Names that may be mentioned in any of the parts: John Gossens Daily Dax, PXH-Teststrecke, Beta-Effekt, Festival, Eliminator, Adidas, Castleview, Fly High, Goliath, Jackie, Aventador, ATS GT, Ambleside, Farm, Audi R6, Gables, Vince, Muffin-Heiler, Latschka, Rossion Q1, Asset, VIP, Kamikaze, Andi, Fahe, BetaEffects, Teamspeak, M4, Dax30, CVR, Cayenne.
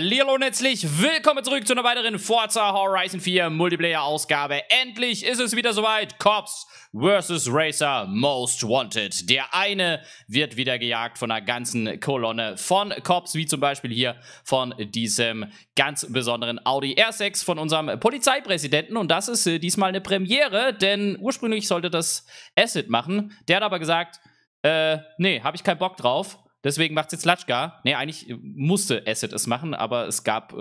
Hallihallo und herzlich willkommen zurück zu einer weiteren Forza Horizon 4 Multiplayer-Ausgabe. Endlich ist es wieder soweit. Cops vs. Racer Most Wanted. Der eine wird wieder gejagt von einer ganzen Kolonne von Cops, wie zum Beispiel hier von diesem ganz besonderen Audi R6 von unserem Polizeipräsidenten. Und das ist diesmal eine Premiere, denn ursprünglich sollte das Asset machen. Der hat aber gesagt, nee, habe ich keinen Bock drauf. Deswegen macht es jetzt Latschka. Ne, eigentlich musste Asset es machen, aber es gab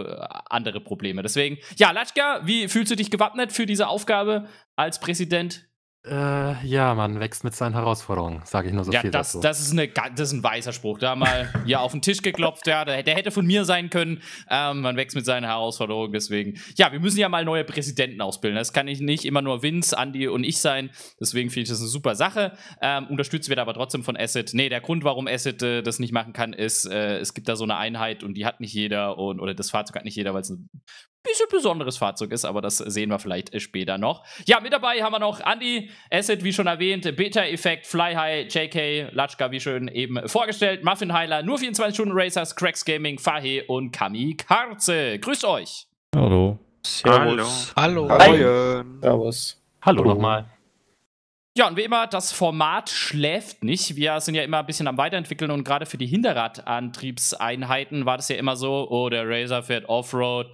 andere Probleme. Deswegen, ja, Latschka, wie fühlst du dich gewappnet für diese Aufgabe als Präsident? Ja, man wächst mit seinen Herausforderungen, sage ich nur so viel dazu. Das ist ein weißer Spruch. Da mal hier auf den Tisch geklopft, ja, der hätte von mir sein können. Man wächst mit seinen Herausforderungen, deswegen. Ja, wir müssen ja mal neue Präsidenten ausbilden. Das kann ich nicht immer nur Vince, Andi und ich sein. Deswegen finde ich das eine super Sache. Unterstützt wird aber trotzdem von Asset. Nee, der Grund, warum Asset das nicht machen kann, ist, es gibt da so eine Einheit und die hat nicht jeder oder das Fahrzeug hat nicht jeder, weil es ein bisschen besonderes Fahrzeug ist, aber das sehen wir vielleicht später noch. Ja, mit dabei haben wir noch Andi, Asset, wie schon erwähnt, Beta-Effekt, Fly High, JK, Latschka, wie schön eben vorgestellt, Muffin-Heiler, nur 24-Stunden-Racers, Cracks Gaming, Fahe und Kamikaze. Grüßt euch! Hallo. Servus. Hallo. Hallo. Servus. Hallo nochmal. Ja, und wie immer, das Format schläft nicht. Wir sind ja immer ein bisschen am Weiterentwickeln und gerade für die Hinterradantriebseinheiten war das ja immer so, oh, der Racer fährt Offroad,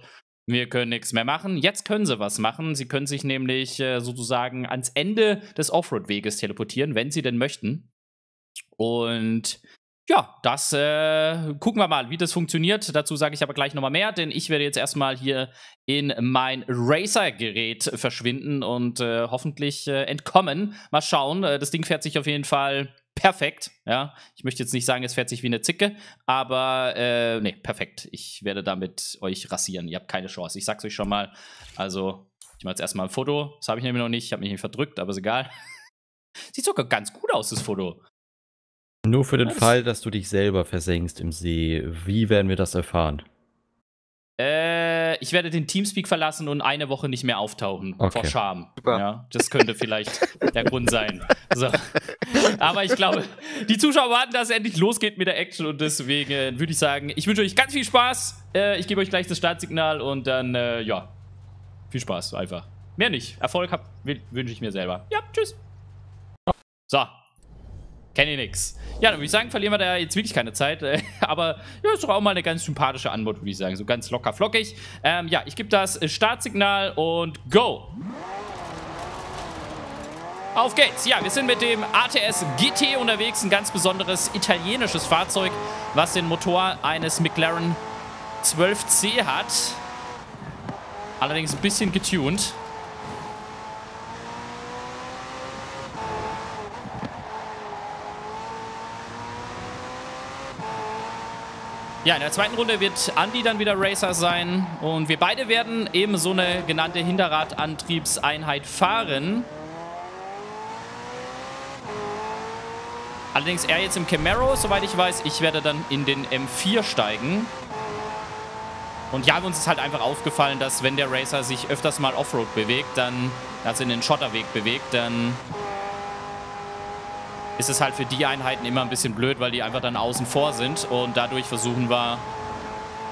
wir können nichts mehr machen. Jetzt können sie was machen. Sie können sich nämlich sozusagen ans Ende des Offroad-Weges teleportieren, wenn sie denn möchten. Und ja, das gucken wir mal, wie das funktioniert. Dazu sage ich aber gleich nochmal mehr, denn ich werde jetzt erstmal hier in mein Racer-Gerät verschwinden und hoffentlich entkommen. Mal schauen. Das Ding fährt sich auf jeden Fall perfekt, ja. Ich möchte jetzt nicht sagen, es fährt sich wie eine Zicke, aber nee, perfekt. Ich werde damit euch rasieren. Ihr habt keine Chance. Ich sag's euch schon mal. Also, ich mache jetzt erstmal ein Foto. Das habe ich nämlich noch nicht. Ich habe mich nicht verdrückt, aber ist egal. Sieht sogar ganz gut aus, das Foto. Nur für den Fall, dass du dich selber versenkst im See. Wie werden wir das erfahren? Ich werde den Teamspeak verlassen und eine Woche nicht mehr auftauchen. Okay. Vor Scham. Ja, das könnte vielleicht der Grund sein. So. Aber ich glaube, die Zuschauer warten, dass es endlich losgeht mit der Action. Und deswegen würde ich sagen, ich wünsche euch ganz viel Spaß. Ich gebe euch gleich das Startsignal und dann, ja, viel Spaß einfach. Mehr nicht. Erfolg wünsche ich mir selber. Ja, tschüss. So. Kenne ich nix. Ja, dann würde ich sagen, verlieren wir da jetzt wirklich keine Zeit. Aber ja, ist doch auch mal eine ganz sympathische Antwort, würde ich sagen. So ganz locker flockig. Ja, ich gebe das Startsignal und go! Auf geht's! Ja, wir sind mit dem ATS GT unterwegs. Ein ganz besonderes italienisches Fahrzeug, was den Motor eines McLaren 12C hat. Allerdings ein bisschen getuned. Ja, in der zweiten Runde wird Andi dann wieder Racer sein und wir beide werden eben so eine genannte Hinterradantriebseinheit fahren. Allerdings er jetzt im Camaro, soweit ich weiß. Ich werde dann in den M4 steigen. Und ja, uns ist halt einfach aufgefallen, dass wenn der Racer sich öfters mal Offroad bewegt, dann, also in den Schotterweg bewegt, dann ist es halt für die Einheiten immer ein bisschen blöd, weil die einfach dann außen vor sind und dadurch versuchen wir,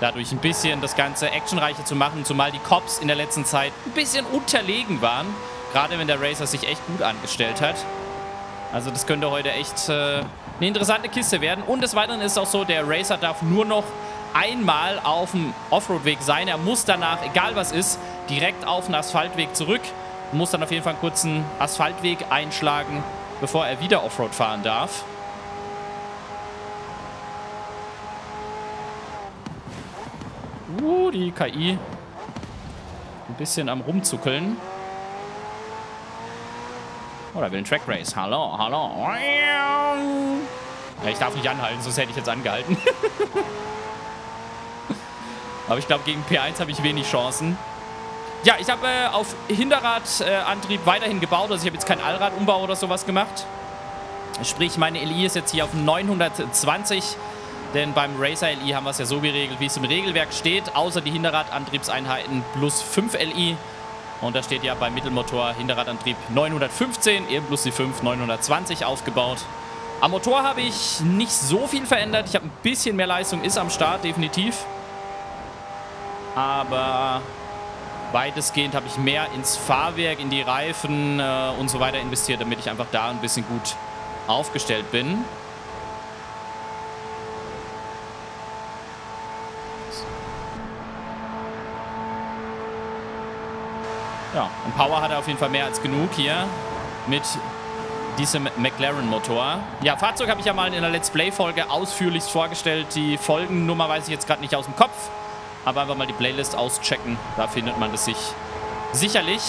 dadurch ein bisschen das Ganze actionreicher zu machen, zumal die Cops in der letzten Zeit ein bisschen unterlegen waren, gerade wenn der Racer sich echt gut angestellt hat. Also das könnte heute echt eine interessante Kiste werden. Und des Weiteren ist es auch so, der Racer darf nur noch einmal auf dem Offroad-Weg sein. Er muss danach, egal was ist, direkt auf den Asphaltweg zurück und muss dann auf jeden Fall einen kurzen Asphaltweg einschlagen, bevor er wieder Offroad fahren darf. Die KI ein bisschen am rumzuckeln. Oh, da will ein Track Race. Hallo, hallo. Ja, ich darf nicht anhalten, sonst hätte ich jetzt angehalten. Aber ich glaube, gegen P1 habe ich wenig Chancen. Ja, ich habe auf Hinterradantrieb weiterhin gebaut. Also ich habe jetzt keinen Allradumbau oder sowas gemacht. Sprich, meine LI ist jetzt hier auf 920. Denn beim Racer LI haben wir es ja so geregelt, wie es im Regelwerk steht. Außer die Hinterradantriebseinheiten plus 5 LI. Und da steht ja beim Mittelmotor Hinterradantrieb 915, eben plus die 5, 920 aufgebaut. Am Motor habe ich nicht so viel verändert. Ich habe ein bisschen mehr Leistung, ist am Start, definitiv. aber weitestgehend habe ich mehr ins Fahrwerk, in die Reifen und so weiter investiert, damit ich einfach da ein bisschen gut aufgestellt bin. Ja, und Power hat er auf jeden Fall mehr als genug hier mit diesem McLaren-Motor. Ja, Fahrzeug habe ich ja mal in der Let's Play-Folge ausführlich vorgestellt. Die Folgennummer weiß ich jetzt gerade nicht aus dem Kopf, aber einfach mal die Playlist auschecken. Da findet man das sich sicherlich.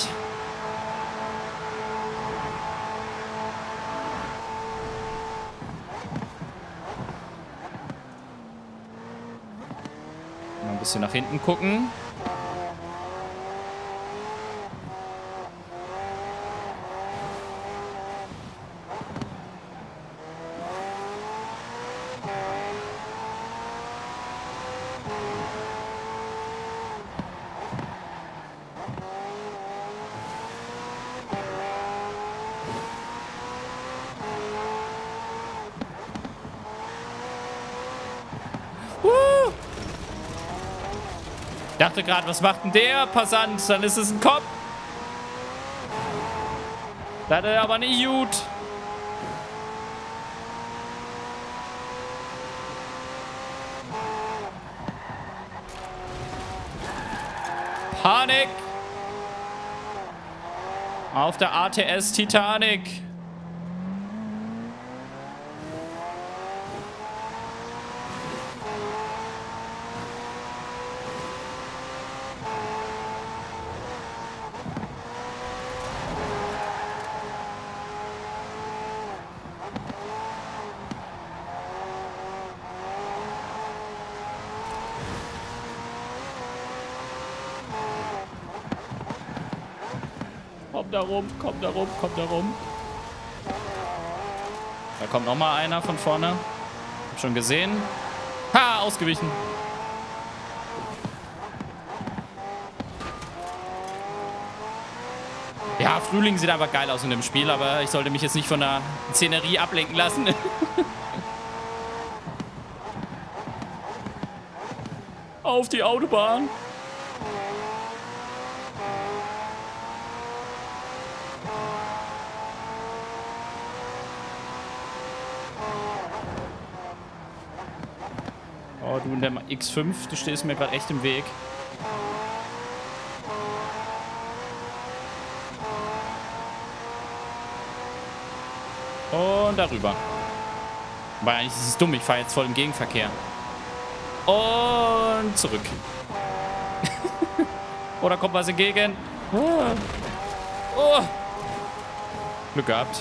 Mal ein bisschen nach hinten gucken. Ich dachte gerade, was macht denn der Passant? Dann ist es ein Kopf. Das ist aber nicht gut. Panik. Auf der ATS Titanic. Komm da rum. Da kommt nochmal einer von vorne. Hab schon gesehen. Ha, ausgewichen. Ja, Frühling sieht einfach geil aus in dem Spiel, aber ich sollte mich jetzt nicht von der Szenerie ablenken lassen. Auf die Autobahn. Und der X5, du stehst mir gerade echt im Weg. Und darüber. Weil eigentlich ist es dumm, ich fahre jetzt voll im Gegenverkehr. Und zurück. Oder kommt was entgegen? Oh. Glück gehabt.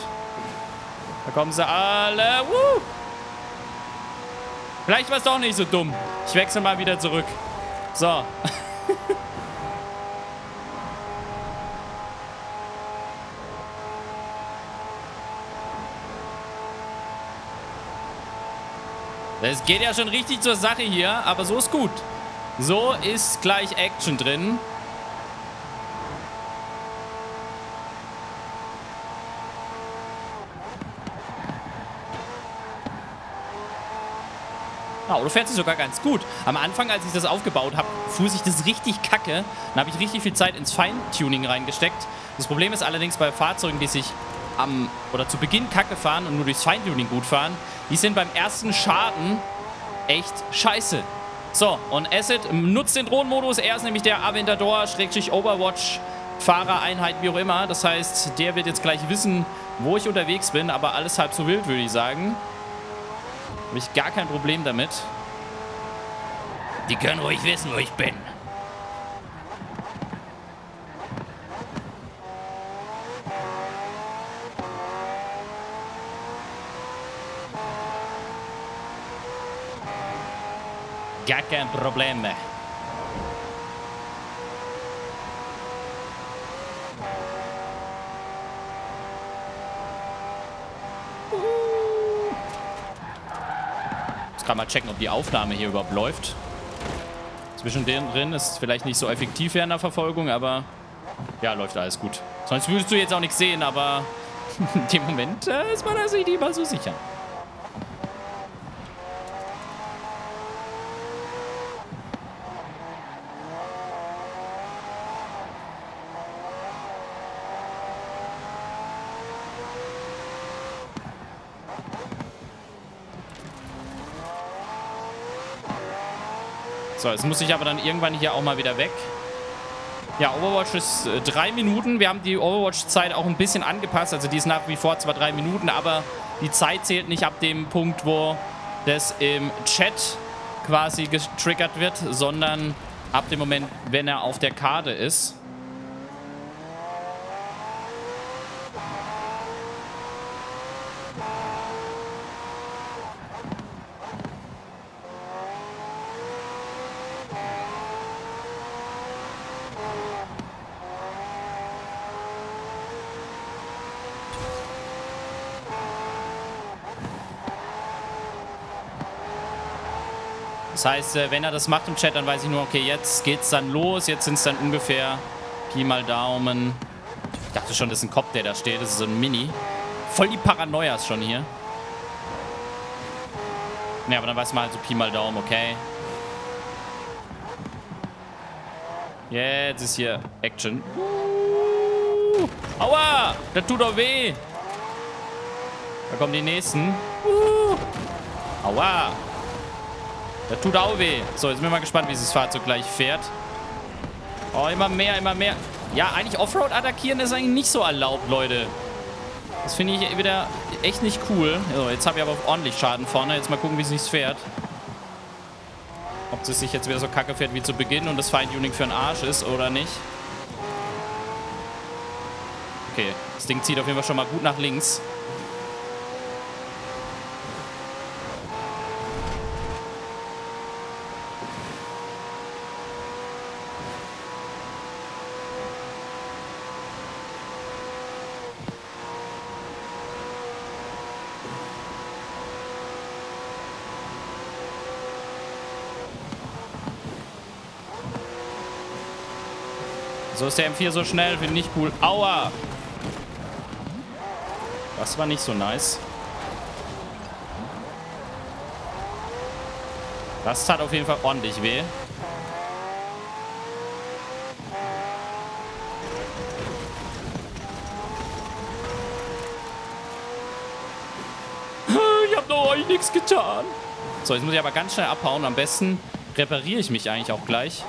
Da kommen sie alle. Vielleicht war es doch nicht so dumm. Ich wechsle mal wieder zurück. So. Es geht ja schon richtig zur Sache hier, aber so ist gut. So ist gleich Action drin. Auto fährt sich sogar ganz gut. Am Anfang, als ich das aufgebaut habe, fuhr sich das richtig kacke. Dann habe ich richtig viel Zeit ins Feintuning reingesteckt. Das Problem ist allerdings bei Fahrzeugen, die sich zu Beginn kacke fahren und nur durchs Feintuning gut fahren, die sind beim ersten Schaden echt scheiße. So, und Asset nutzt den Drohnenmodus. Er ist nämlich der Aventador-Overwatch-Fahrereinheit, wie auch immer. Das heißt, der wird jetzt gleich wissen, wo ich unterwegs bin, aber alles halb so wild, würde ich sagen. Habe ich gar kein Problem damit. Die können ruhig wissen, wo ich bin. Gar kein Problem mehr. Kann mal checken, ob die Aufnahme hier überhaupt läuft. Zwischen denen drin ist vielleicht nicht so effektiv während der Verfolgung, aber ja, läuft alles gut. Sonst würdest du jetzt auch nichts sehen, aber in dem Moment ist man da sich nicht mal so sicher. So, jetzt muss ich aber dann irgendwann hier auch mal wieder weg. Ja, Overwatch ist 3 Minuten. Wir haben die Overwatch-Zeit auch ein bisschen angepasst. Also die ist nach wie vor zwar 3 Minuten, aber die Zeit zählt nicht ab dem Punkt, wo das im Chat quasi getriggert wird, sondern ab dem Moment, wenn er auf der Karte ist. Das heißt, wenn er das macht im Chat, dann weiß ich nur, okay, jetzt geht's dann los. Jetzt sind es dann ungefähr Pi mal Daumen. Ich dachte schon, das ist ein Cop, der da steht. Das ist so ein Mini. Voll die Paranoias schon hier. Ne, aber dann weiß man halt so Pi mal Daumen, okay. Jetzt ist hier Action. Aua! Das tut doch weh! Da kommen die nächsten. Aua! Das tut auch weh. So, jetzt bin ich mal gespannt, wie dieses Fahrzeug gleich fährt. Oh, immer mehr, immer mehr. Ja, eigentlich Offroad attackieren ist eigentlich nicht so erlaubt, Leute. Das finde ich wieder echt nicht cool. So, jetzt habe ich aber ordentlich Schaden vorne. Jetzt mal gucken, wie es sich fährt. Ob es sich jetzt wieder so kacke fährt wie zu Beginn und das Feintuning für einen Arsch ist oder nicht. Okay, das Ding zieht auf jeden Fall schon mal gut nach links. So ist der M4 so schnell, finde ich nicht cool. Aua! Das war nicht so nice. Das tat auf jeden Fall ordentlich weh. Ich hab doch euch nichts getan. So, jetzt muss ich aber ganz schnell abhauen. Am besten repariere ich mich eigentlich auch gleich.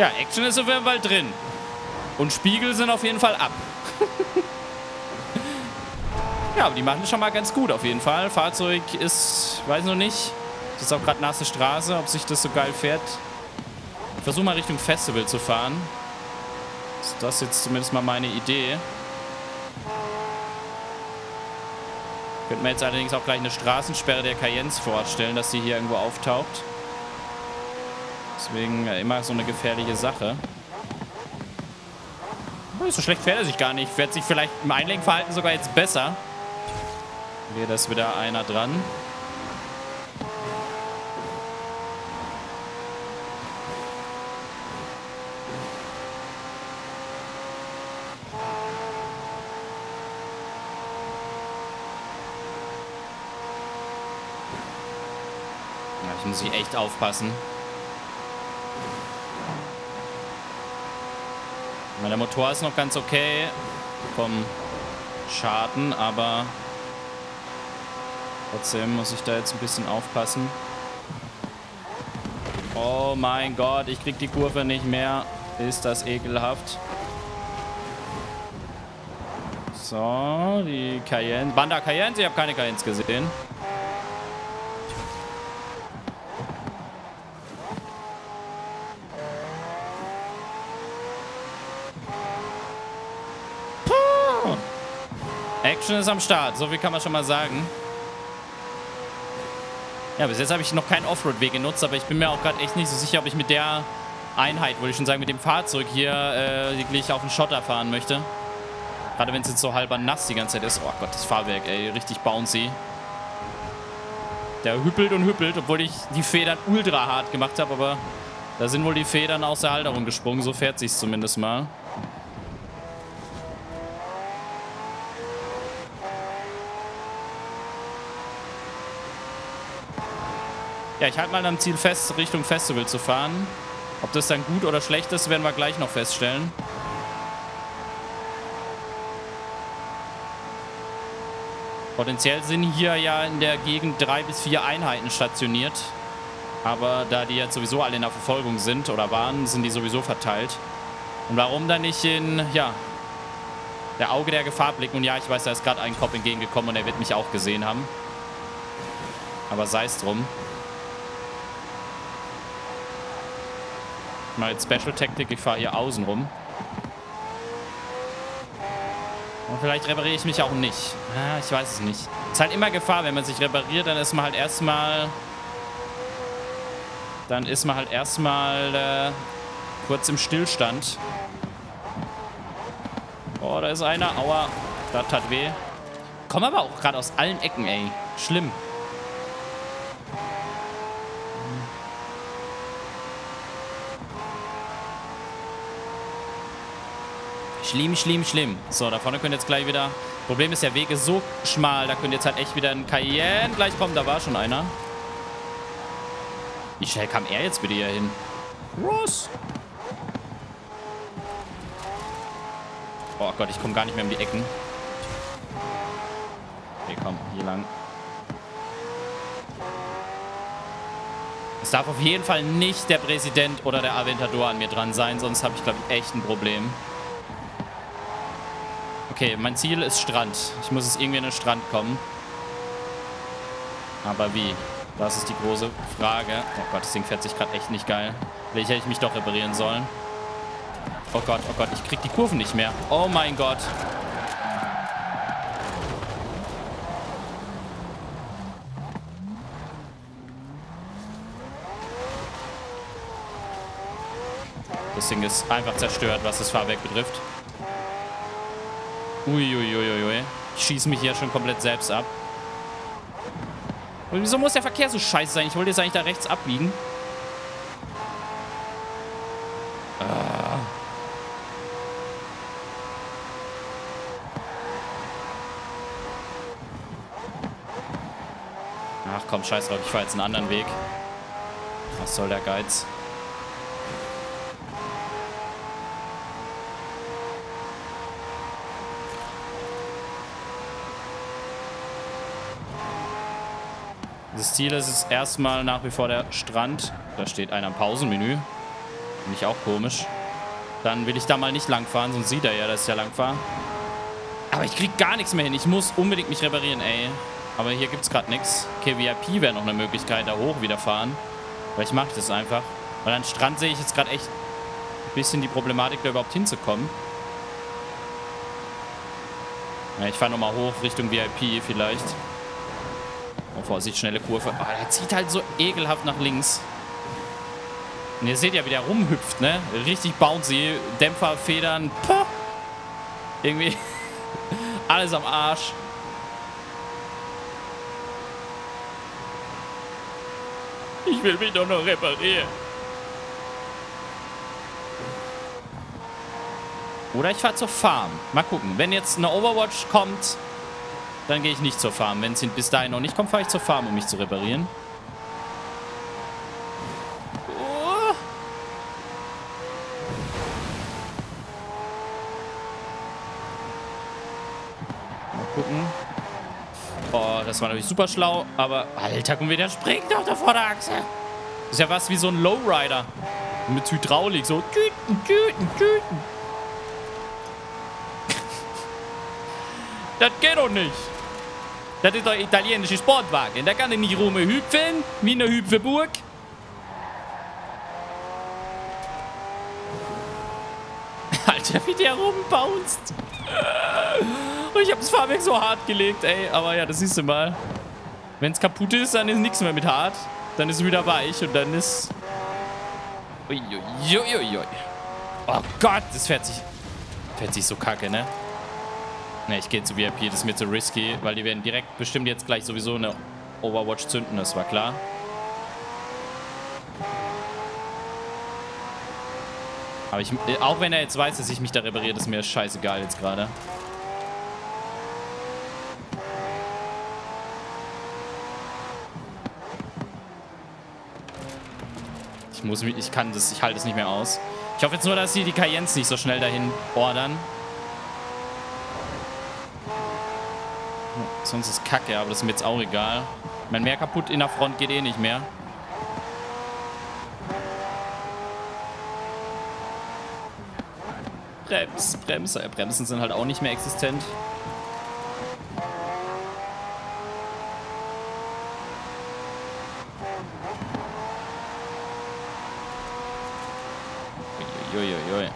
Ja, Action ist auf jeden Fall drin. Und Spiegel sind auf jeden Fall ab. Ja, aber die machen das schon mal ganz gut auf jeden Fall. Fahrzeug ist, weiß noch nicht. Das ist auch gerade nasse Straße, ob sich das so geil fährt. Ich versuche mal Richtung Festival zu fahren. Ist das jetzt zumindest mal meine Idee. Könnten wir jetzt allerdings auch gleich eine Straßensperre der Cayennes vorstellen, dass die hier irgendwo auftaucht. Deswegen immer so eine gefährliche Sache. So schlecht fährt er sich gar nicht. Fährt sich vielleicht im Einlenkverhalten sogar jetzt besser. Hier ist wieder einer dran. Ja, ich muss hier echt aufpassen. Der Motor ist noch ganz okay vom Schaden, aber trotzdem muss ich da jetzt ein bisschen aufpassen. Oh mein Gott, ich krieg die Kurve nicht mehr. Ist das ekelhaft. So, die Cayenne. Waren da Cayennes? Ich habe keine Cayennes gesehen. Action ist am Start, so viel kann man schon mal sagen. Ja, bis jetzt habe ich noch keinen Offroad-Weg genutzt, aber ich bin mir auch gerade echt nicht so sicher, ob ich mit der Einheit, würde ich schon sagen, mit dem Fahrzeug hier wirklich auf den Schotter fahren möchte. Gerade wenn es jetzt so halber nass die ganze Zeit ist. Oh Gott, das Fahrwerk, ey, richtig bouncy. Der hüppelt und hüppelt, obwohl ich die Federn ultra hart gemacht habe, aber da sind wohl die Federn aus der Halterung gesprungen, so fährt sich's zumindest mal. Ja, ich halte mal am Ziel fest, Richtung Festival zu fahren. Ob das dann gut oder schlecht ist, werden wir gleich noch feststellen. Potenziell sind hier ja in der Gegend 3 bis 4 Einheiten stationiert. Aber da die jetzt sowieso alle in der Verfolgung sind oder waren, sind die sowieso verteilt. Und warum dann nicht in, ja, der Auge der Gefahr blicken? Und ja, ich weiß, da ist gerade ein Kopf entgegengekommen und er wird mich auch gesehen haben. Aber sei es drum. Mal Special-Taktik, ich fahre hier außen rum. Und vielleicht repariere ich mich auch nicht. Ah, ich weiß es nicht. Ist halt immer Gefahr, wenn man sich repariert, dann ist man halt erstmal... Dann ist man halt erstmal kurz im Stillstand. Oh, da ist einer. Aua, das tat weh. Kommen aber auch gerade aus allen Ecken, ey. Schlimm. Schlimm, schlimm, schlimm. So, da vorne können jetzt gleich wieder... Problem ist, der Weg ist so schmal. Da können jetzt halt echt wieder ein Cayenne gleich kommen. Da war schon einer. Wie schnell kam er jetzt bitte hier hin? Ross! Oh Gott, ich komme gar nicht mehr um die Ecken. Okay, komm, hier lang. Es darf auf jeden Fall nicht der Präsident oder der Aventador an mir dran sein, sonst habe ich, glaube ich, echt ein Problem. Okay, mein Ziel ist Strand. Ich muss jetzt irgendwie an den Strand kommen. Aber wie? Das ist die große Frage. Oh Gott, das Ding fährt sich gerade echt nicht geil. Vielleicht hätte ich mich doch reparieren sollen. Oh Gott, ich krieg die Kurven nicht mehr. Oh mein Gott. Das Ding ist einfach zerstört, was das Fahrwerk betrifft. Uiuiuiui. Ich schieße mich hier schon komplett selbst ab. Und wieso muss der Verkehr so scheiße sein? Ich wollte jetzt eigentlich da rechts abbiegen. Ach komm, scheiß drauf, ich fahre jetzt einen anderen Weg. Was soll der Geiz? Das Ziel ist es erstmal nach wie vor der Strand. Da steht einer im Pausenmenü. Finde ich auch komisch. Dann will ich da mal nicht langfahren, sonst sieht er ja, dass ich da langfahre. Aber ich krieg gar nichts mehr hin. Ich muss unbedingt mich reparieren, ey. Aber hier gibt es gerade nichts. Okay, VIP wäre noch eine Möglichkeit, da hoch wieder fahren. Aber ich mache das einfach. Weil an den Strand sehe ich jetzt gerade echt ein bisschen die Problematik, da überhaupt hinzukommen. Ja, ich fahre nochmal hoch Richtung VIP vielleicht. Oh, Vorsicht, schnelle Kurve. Oh, der zieht halt so ekelhaft nach links. Und ihr seht ja, wie der rumhüpft, ne? Richtig bouncy. Dämpfer, Federn. Puh. Irgendwie alles am Arsch. Ich will mich doch noch reparieren. Oder ich fahre zur Farm. Mal gucken. Wenn jetzt eine Overwatch kommt... Dann gehe ich nicht zur Farm. Wenn es bis dahin noch nicht kommt, fahre ich zur Farm, um mich zu reparieren. Oh. Mal gucken. Oh, das war natürlich super schlau. Aber, Alter, guck mal, der springt auf der Vorderachse. Das ist ja was wie so ein Lowrider. Mit Hydraulik. So, tüten, tüten, tüten. Das geht doch nicht. Das ist doch ein italienischer Sportwagen. Da kann ich nicht rumhüpfen, wie eine Hüpfeburg. Alter, wie der rumbaust. Und ich habe das Fahrwerk so hart gelegt, ey. Aber ja, das siehst du mal. Wenn es kaputt ist, dann ist nichts mehr mit hart. Dann ist es wieder weich und dann ist... Uiuiuiui. Oh Gott, das fährt sich so kacke, ne? Ne, ich gehe zu VIP, das ist mir zu risky, weil die werden direkt bestimmt jetzt gleich sowieso eine Overwatch zünden, das war klar. Aber ich, auch wenn er jetzt weiß, dass ich mich da repariert, ist mir scheißegal jetzt gerade. Ich halte es nicht mehr aus. Ich hoffe jetzt nur, dass sie die Cayennes nicht so schnell dahin ordern. Sonst ist Kacke, aber das ist mir jetzt auch egal. Ich meine, mehr kaputt in der Front geht eh nicht mehr. Bremsen sind halt auch nicht mehr existent. Uiuiui.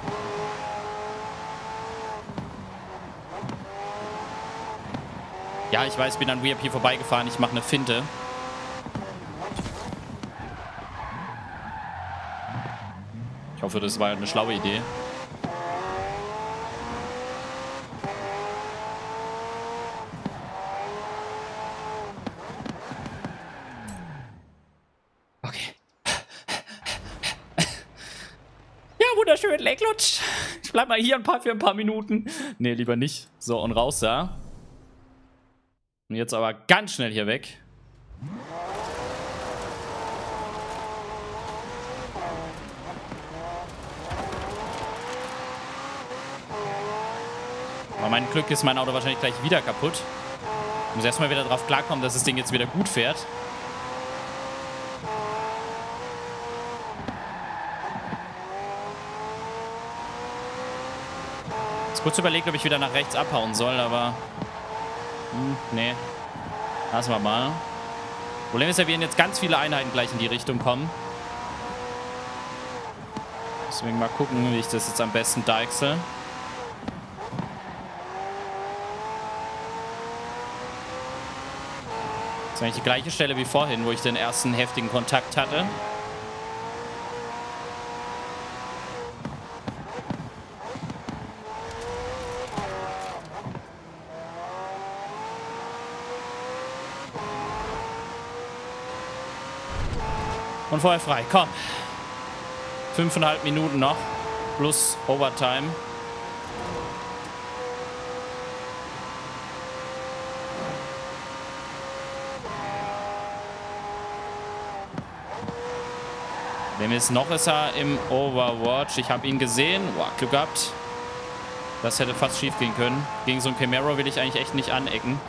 Ja, ich weiß, ich bin an VIP vorbeigefahren. Ich mache eine Finte. Ich hoffe, das war eine schlaue Idee. Lecklutsch. Ich bleib mal hier für ein paar Minuten. Nee, lieber nicht. So, und raus da. Und jetzt aber ganz schnell hier weg. Aber mein Glück ist mein Auto wahrscheinlich gleich wieder kaputt. Ich muss erstmal wieder drauf klarkommen, dass das Ding jetzt wieder gut fährt. Kurz überlegt, ob ich wieder nach rechts abhauen soll, aber... nee. Lassen wir mal. Problem ist ja, wir werden jetzt ganz viele Einheiten gleich in die Richtung kommen. Deswegen mal gucken, wie ich das jetzt am besten deichsel. Das ist eigentlich die gleiche Stelle wie vorhin, wo ich den ersten heftigen Kontakt hatte. Und vorher frei, komm. 5,5 Minuten noch, plus Overtime. Wem ist noch, ist er im Overwatch. Ich habe ihn gesehen. Boah, Glück gehabt. Das hätte fast schief gehen können. Gegen so einen Camaro will ich eigentlich echt nicht anecken.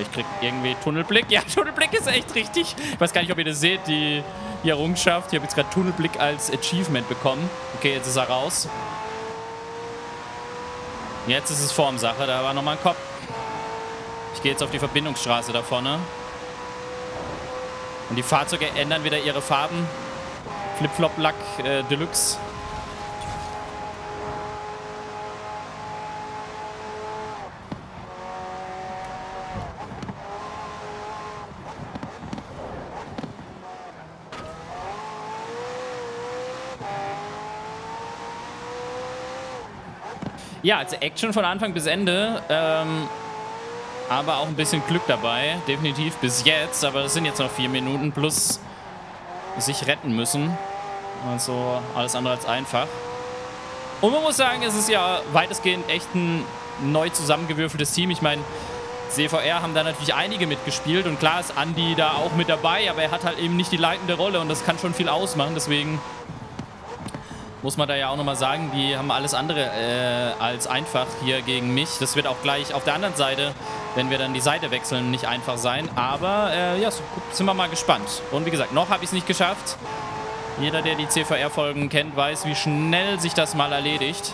Ich krieg irgendwie Tunnelblick. Ja, Tunnelblick ist echt richtig. Ich weiß gar nicht, ob ihr das seht, die Errungenschaft. Ich habe jetzt gerade Tunnelblick als Achievement bekommen. Okay, jetzt ist er raus. Jetzt ist es Formsache. Da war nochmal ein Kopf. Ich gehe jetzt auf die Verbindungsstraße da vorne. Und die Fahrzeuge ändern wieder ihre Farben. Flip-Flop-Lack Deluxe. Ja, also Action von Anfang bis Ende, aber auch ein bisschen Glück dabei, definitiv bis jetzt, aber das sind jetzt noch 4 Minuten plus sich retten müssen, also alles andere als einfach. Und man muss sagen, es ist ja weitestgehend echt ein neu zusammengewürfeltes Team. Ich meine, CVR haben da natürlich einige mitgespielt und klar ist Andi da auch mit dabei, aber er hat halt eben nicht die leitende Rolle und das kann schon viel ausmachen, deswegen... Muss man da ja auch nochmal sagen, die haben alles andere als einfach hier gegen mich. Das wird auch gleich auf der anderen Seite, wenn wir dann die Seite wechseln, nicht einfach sein. Aber ja, so sind wir mal gespannt. Und wie gesagt, noch habe ich es nicht geschafft. Jeder, der die CVR-Folgen kennt, weiß, wie schnell sich das mal erledigt.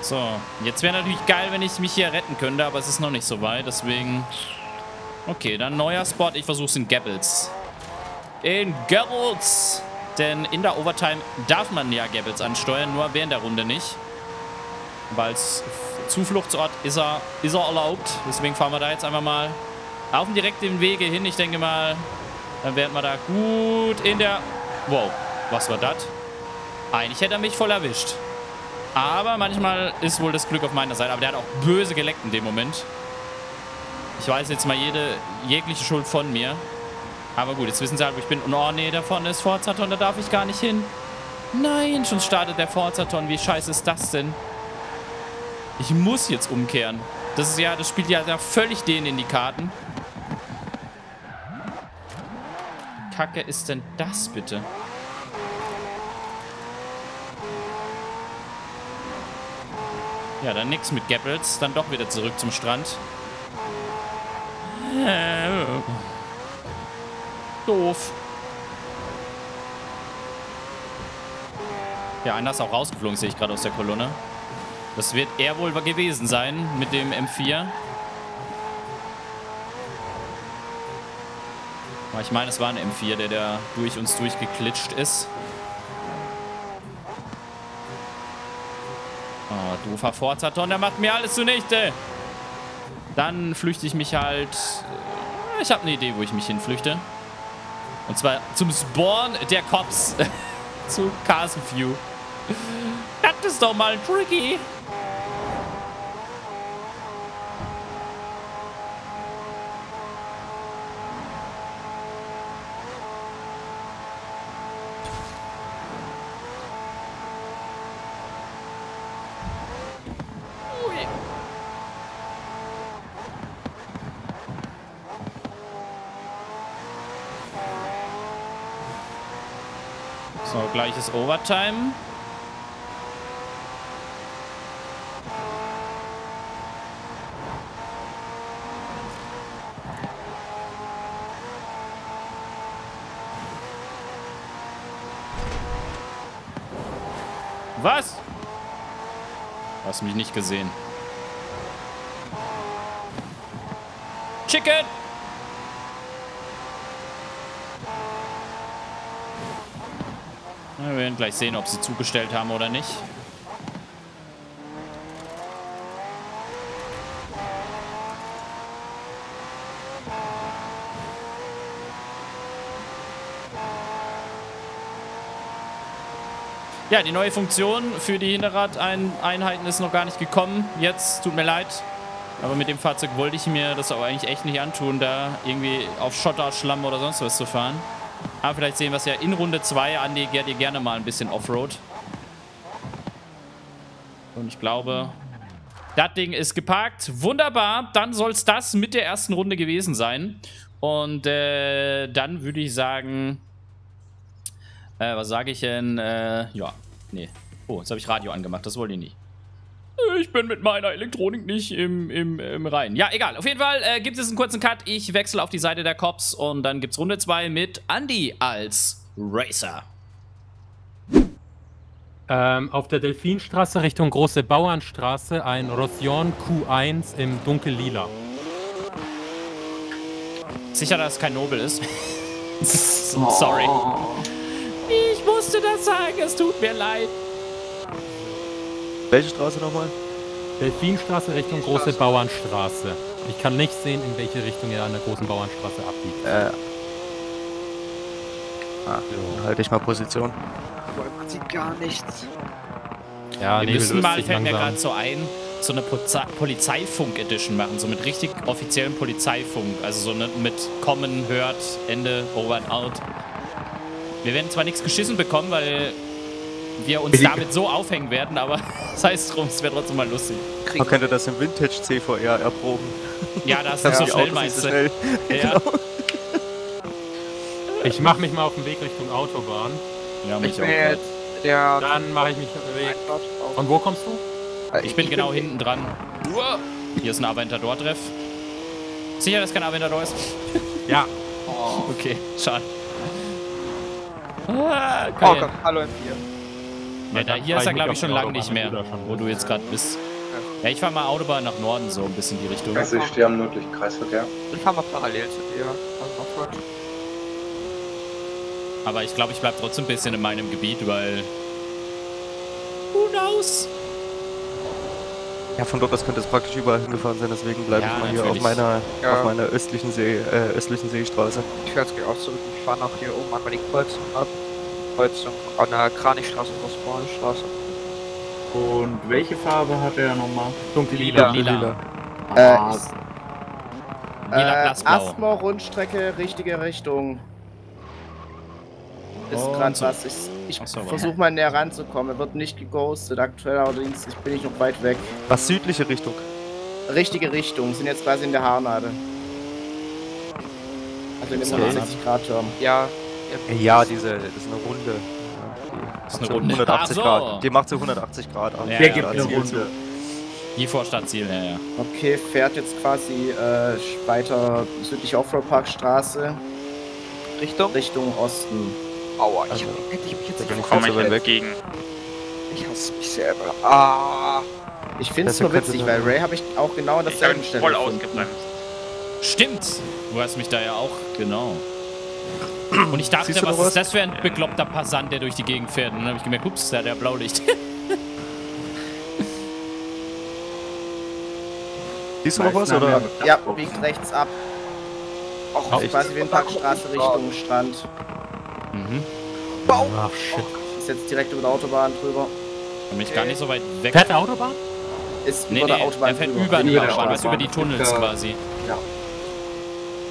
So, jetzt wäre natürlich geil, wenn ich mich hier retten könnte, aber es ist noch nicht so weit, deswegen... Okay, dann neuer Spot. Ich versuche es in Gables. In Gables! Denn in der Overtime darf man ja Gables ansteuern, nur während der Runde nicht. Aber als Zufluchtsort ist er erlaubt. Deswegen fahren wir da jetzt einfach mal auf dem direkten Wege hin. Ich denke mal, dann werden wir da gut in der... Wow, was war das? Eigentlich hätte er mich voll erwischt. Aber manchmal ist wohl das Glück auf meiner Seite. Aber der hat auch böse geleckt in dem Moment. Ich weiß jetzt mal jegliche Schuld von mir. Aber gut, jetzt wissen sie halt, wo ich bin. Und oh nee, da vorne ist Forzaton, da darf ich gar nicht hin. Nein, schon startet der Forzaton. Wie scheiße ist das denn? Ich muss jetzt umkehren. Das ist ja, das spielt ja völlig denen in die Karten. Kacke ist denn das bitte? Ja, dann nix mit Gables. Dann doch wieder zurück zum Strand. Doof. Ja, einer ist auch rausgeflogen, sehe ich gerade aus der Kolonne. Das wird er wohl gewesen sein mit dem M4. Aber ich meine, es war ein M4, der da durch uns durchgeklitscht ist. Oh, doofer Forzaton, der macht mir alles zunichte. Dann flüchte ich mich halt... Ich habe eine Idee, wo ich mich hinflüchte. Und zwar zum Spawn der Cops. Zu Castleview. Das ist doch mal tricky. So, gleich ist Overtime. Was? Hast mich nicht gesehen. Chicken! Wir werden gleich sehen, ob sie zugestellt haben oder nicht. Ja, die neue Funktion für die Hinterrad-Einheiten ist noch gar nicht gekommen. Jetzt, tut mir leid, aber mit dem Fahrzeug wollte ich mir das aber eigentlich echt nicht antun, da irgendwie auf Schotter, Schlamm oder sonst was zu fahren. Aber vielleicht sehen wir es ja in Runde 2. Andi geht ihr gerne mal ein bisschen Offroad. Und ich glaube, das Ding ist geparkt. Wunderbar, dann soll es das mit der ersten Runde gewesen sein. Und dann würde ich sagen... was sage ich denn? Ja, nee. Oh, jetzt habe ich Radio angemacht, das wollte ich nicht. Ich bin mit meiner Elektronik nicht im Reinen. Ja, egal. Auf jeden Fall gibt es einen kurzen Cut. Ich wechsle auf die Seite der Cops und dann gibt es Runde 2 mit Andi als Racer. Auf der Delfinstraße Richtung Große Bauernstraße ein Rossion Q1 im Dunkellila. Sicher, dass es kein Nobel ist. Sorry. Ich musste das sagen, es tut mir leid. Welche Straße nochmal? Delfinstraße Richtung Große Bauernstraße. Ich kann nicht sehen, in welche Richtung er an der Großen Bauernstraße abbiegt. Dann halte ich mal Position. Man sieht gar nichts. Ja, wir müssen mal, fällt mir gerade so ein, so eine Polizeifunk-Edition machen. So mit richtig offiziellem Polizeifunk. Also so mit Kommen, Hört, Ende, Over and Out. Wir werden zwar nichts geschissen bekommen, weil... wir uns damit so aufhängen werden, aber sei es drum, es wäre trotzdem mal lustig. Man könnte das im Vintage CVR erproben. Ja, das ist so schnell, meinst du? Schnell. Ja. Genau. Ich mache mich mal auf den Weg Richtung Autobahn. Ja, mich auch. Ja. Dann mache ich mich auf den Weg. Von wo kommst du? Ich bin genau hinten dran. Hier ist ein Aventador-Treff. Sicher, dass kein Aventador ist? Ja. Oh. Okay, schade. Ah, oh Gott, hallo M4. Ja, da hier ist er, glaube ich, schon lange nicht mehr, wo du jetzt gerade bist. Ja, ich fahre mal Autobahn nach Norden, so ein bisschen die Richtung. Also ich stehe am nördlichen Kreisverkehr. Dann fahren wir parallel zu dir. Aber ich glaube, ich bleibe trotzdem ein bisschen in meinem Gebiet, weil... Who knows? Ja, von dort, das könnte jetzt praktisch überall hingefahren sein, deswegen bleibe ja, ich mal hier auf meiner östlichen, östlichen Seestraße. Ich fahre jetzt auch zurück, ich fahre noch hier oben einmal die Kreuzung ab. Kreuzung an der Kranichstraße und Großbornstraße. Und welche Farbe hat er nochmal? Dunkel-lila. Lila. Asthma-Rundstrecke, richtige Richtung. Ist gerade was. Ich versuche mal näher ranzukommen. Er wird nicht geghostet. Aktuell allerdings bin ich noch weit weg. Was, südliche Richtung? Richtige Richtung. Sind jetzt quasi in der Haarnadel. Also in dem 160-Grad-Turm. Ja. Ja, diese, das ist eine Runde. Das ist eine Runde. 180 Grad. Die macht so 180 Grad an. Ja, gibt eine Runde. Die Vorstadtziel, ja. Okay, fährt jetzt quasi weiter südliche Offroad-Parkstraße. Richtung? Richtung Osten. Aua, also, ich mich jetzt nicht entgegen. Ich hasse mich selber. Ah. Ich finde es nur witzig, weil Ray habe ich auch genau an derselben Stelle voll ausgebremst. Stimmt. Du hast mich da ja auch, genau. Und ich dachte, was ist das für ein bekloppter Passant, der durch die Gegend fährt? Und dann habe ich gemerkt, ups, da hat der Blaulicht. Siehst du noch was, oder? Ja, biegt rechts ab. Auch quasi wie in Parkstraße Richtung Strand. Mhm. Wow. Ach, shit. Ist jetzt direkt über der Autobahn drüber. Komm ich gar nicht so weit weg. Fährt der Autobahn? Ist nee, über der Autobahn. Er fährt über die Autobahn, was über die Tunnels quasi. Ja.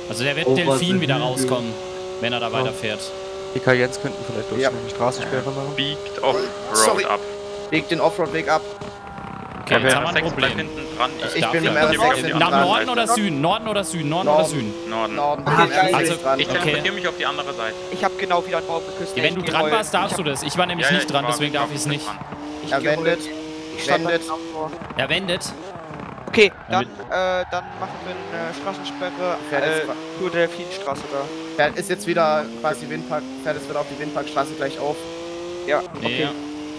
Also der wird Delfin wieder rauskommen, wenn er da weiterfährt. Die Cayennes könnten vielleicht durch die Straßensperre machen. Biegt Offroad ab. Biegt den Offroadweg ab. Okay, jetzt haben wir ein Problem. Ich bin im R6. Nach Norden oder Süden? Norden oder Süden? Norden oder Süden? Norden. Also, ich teleportiere mich auf die andere Seite. Ich habe genau wieder einen Baum geküsst. Wenn du dran warst, darfst du das. Ich war nämlich nicht dran, deswegen darf ich es nicht. Er wendet. Er wendet. Okay, dann machen wir eine Straßensperre. Nur Delfinstraße da. Er ist jetzt wieder quasi Windpark. Fährt jetzt wieder auf die Windparkstraße gleich auf. Ja, okay.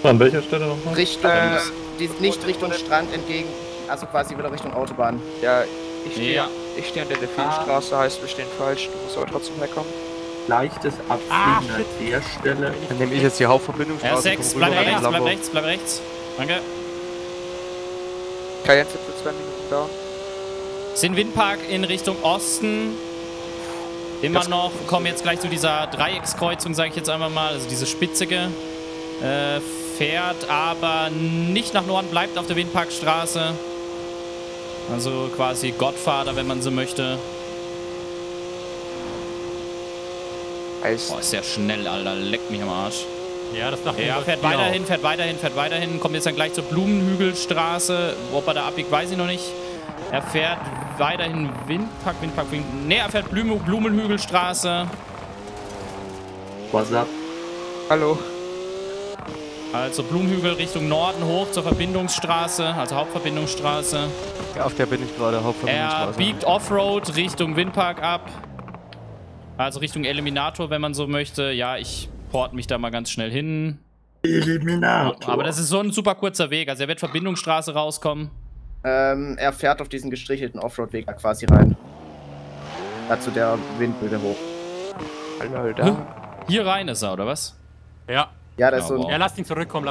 An welcher Stelle nochmal? Richtung. Nicht Richtung Strand entgegen. Also quasi wieder Richtung Autobahn. Ja, ich stehe steh an der Delfinstraße, heißt wir stehen falsch, du musst aber trotzdem herkommen. Leichtes Abfliegen an der Stelle. Dann nehme ich jetzt die Hauptverbindungsstraße. R6, bleib rechts, Danke. Cayenne ist für 2 Minuten da. Sind Windpark in Richtung Osten. Immer das noch, kommen jetzt gleich zu dieser Dreieckskreuzung, sage ich jetzt einmal mal, also diese spitzige. Fährt aber nicht nach Norden, bleibt auf der Windparkstraße. Also quasi Godfather, wenn man so möchte. Boah, ist ja schnell, Alter. Leck mich am Arsch. Ja, das dachte ich. Ja, fährt weiterhin, Kommt jetzt dann gleich zur Blumenhügelstraße. Ob er da abbiegt, weiß ich noch nicht. Er fährt weiterhin Windpark. Ne, er fährt Blumenhügelstraße. Was up? Hallo. Also Blumenhügel Richtung Norden hoch zur Verbindungsstraße, also Hauptverbindungsstraße. Ja, auf der bin ich gerade, Hauptverbindungsstraße. Er biegt Offroad Richtung Windpark ab. Also Richtung Eliminator, wenn man so möchte. Ja, ich port mich da mal ganz schnell hin. Eliminator. Aber das ist so ein super kurzer Weg, also er wird Verbindungsstraße rauskommen. Er fährt auf diesen gestrichelten Offroad-Weg da quasi rein. Dazu der Windmühle hoch. Hallo, da. Hier rein ist er, oder was? Ja. Ja, das ist so. Ja, lasst ihn zurückkommen,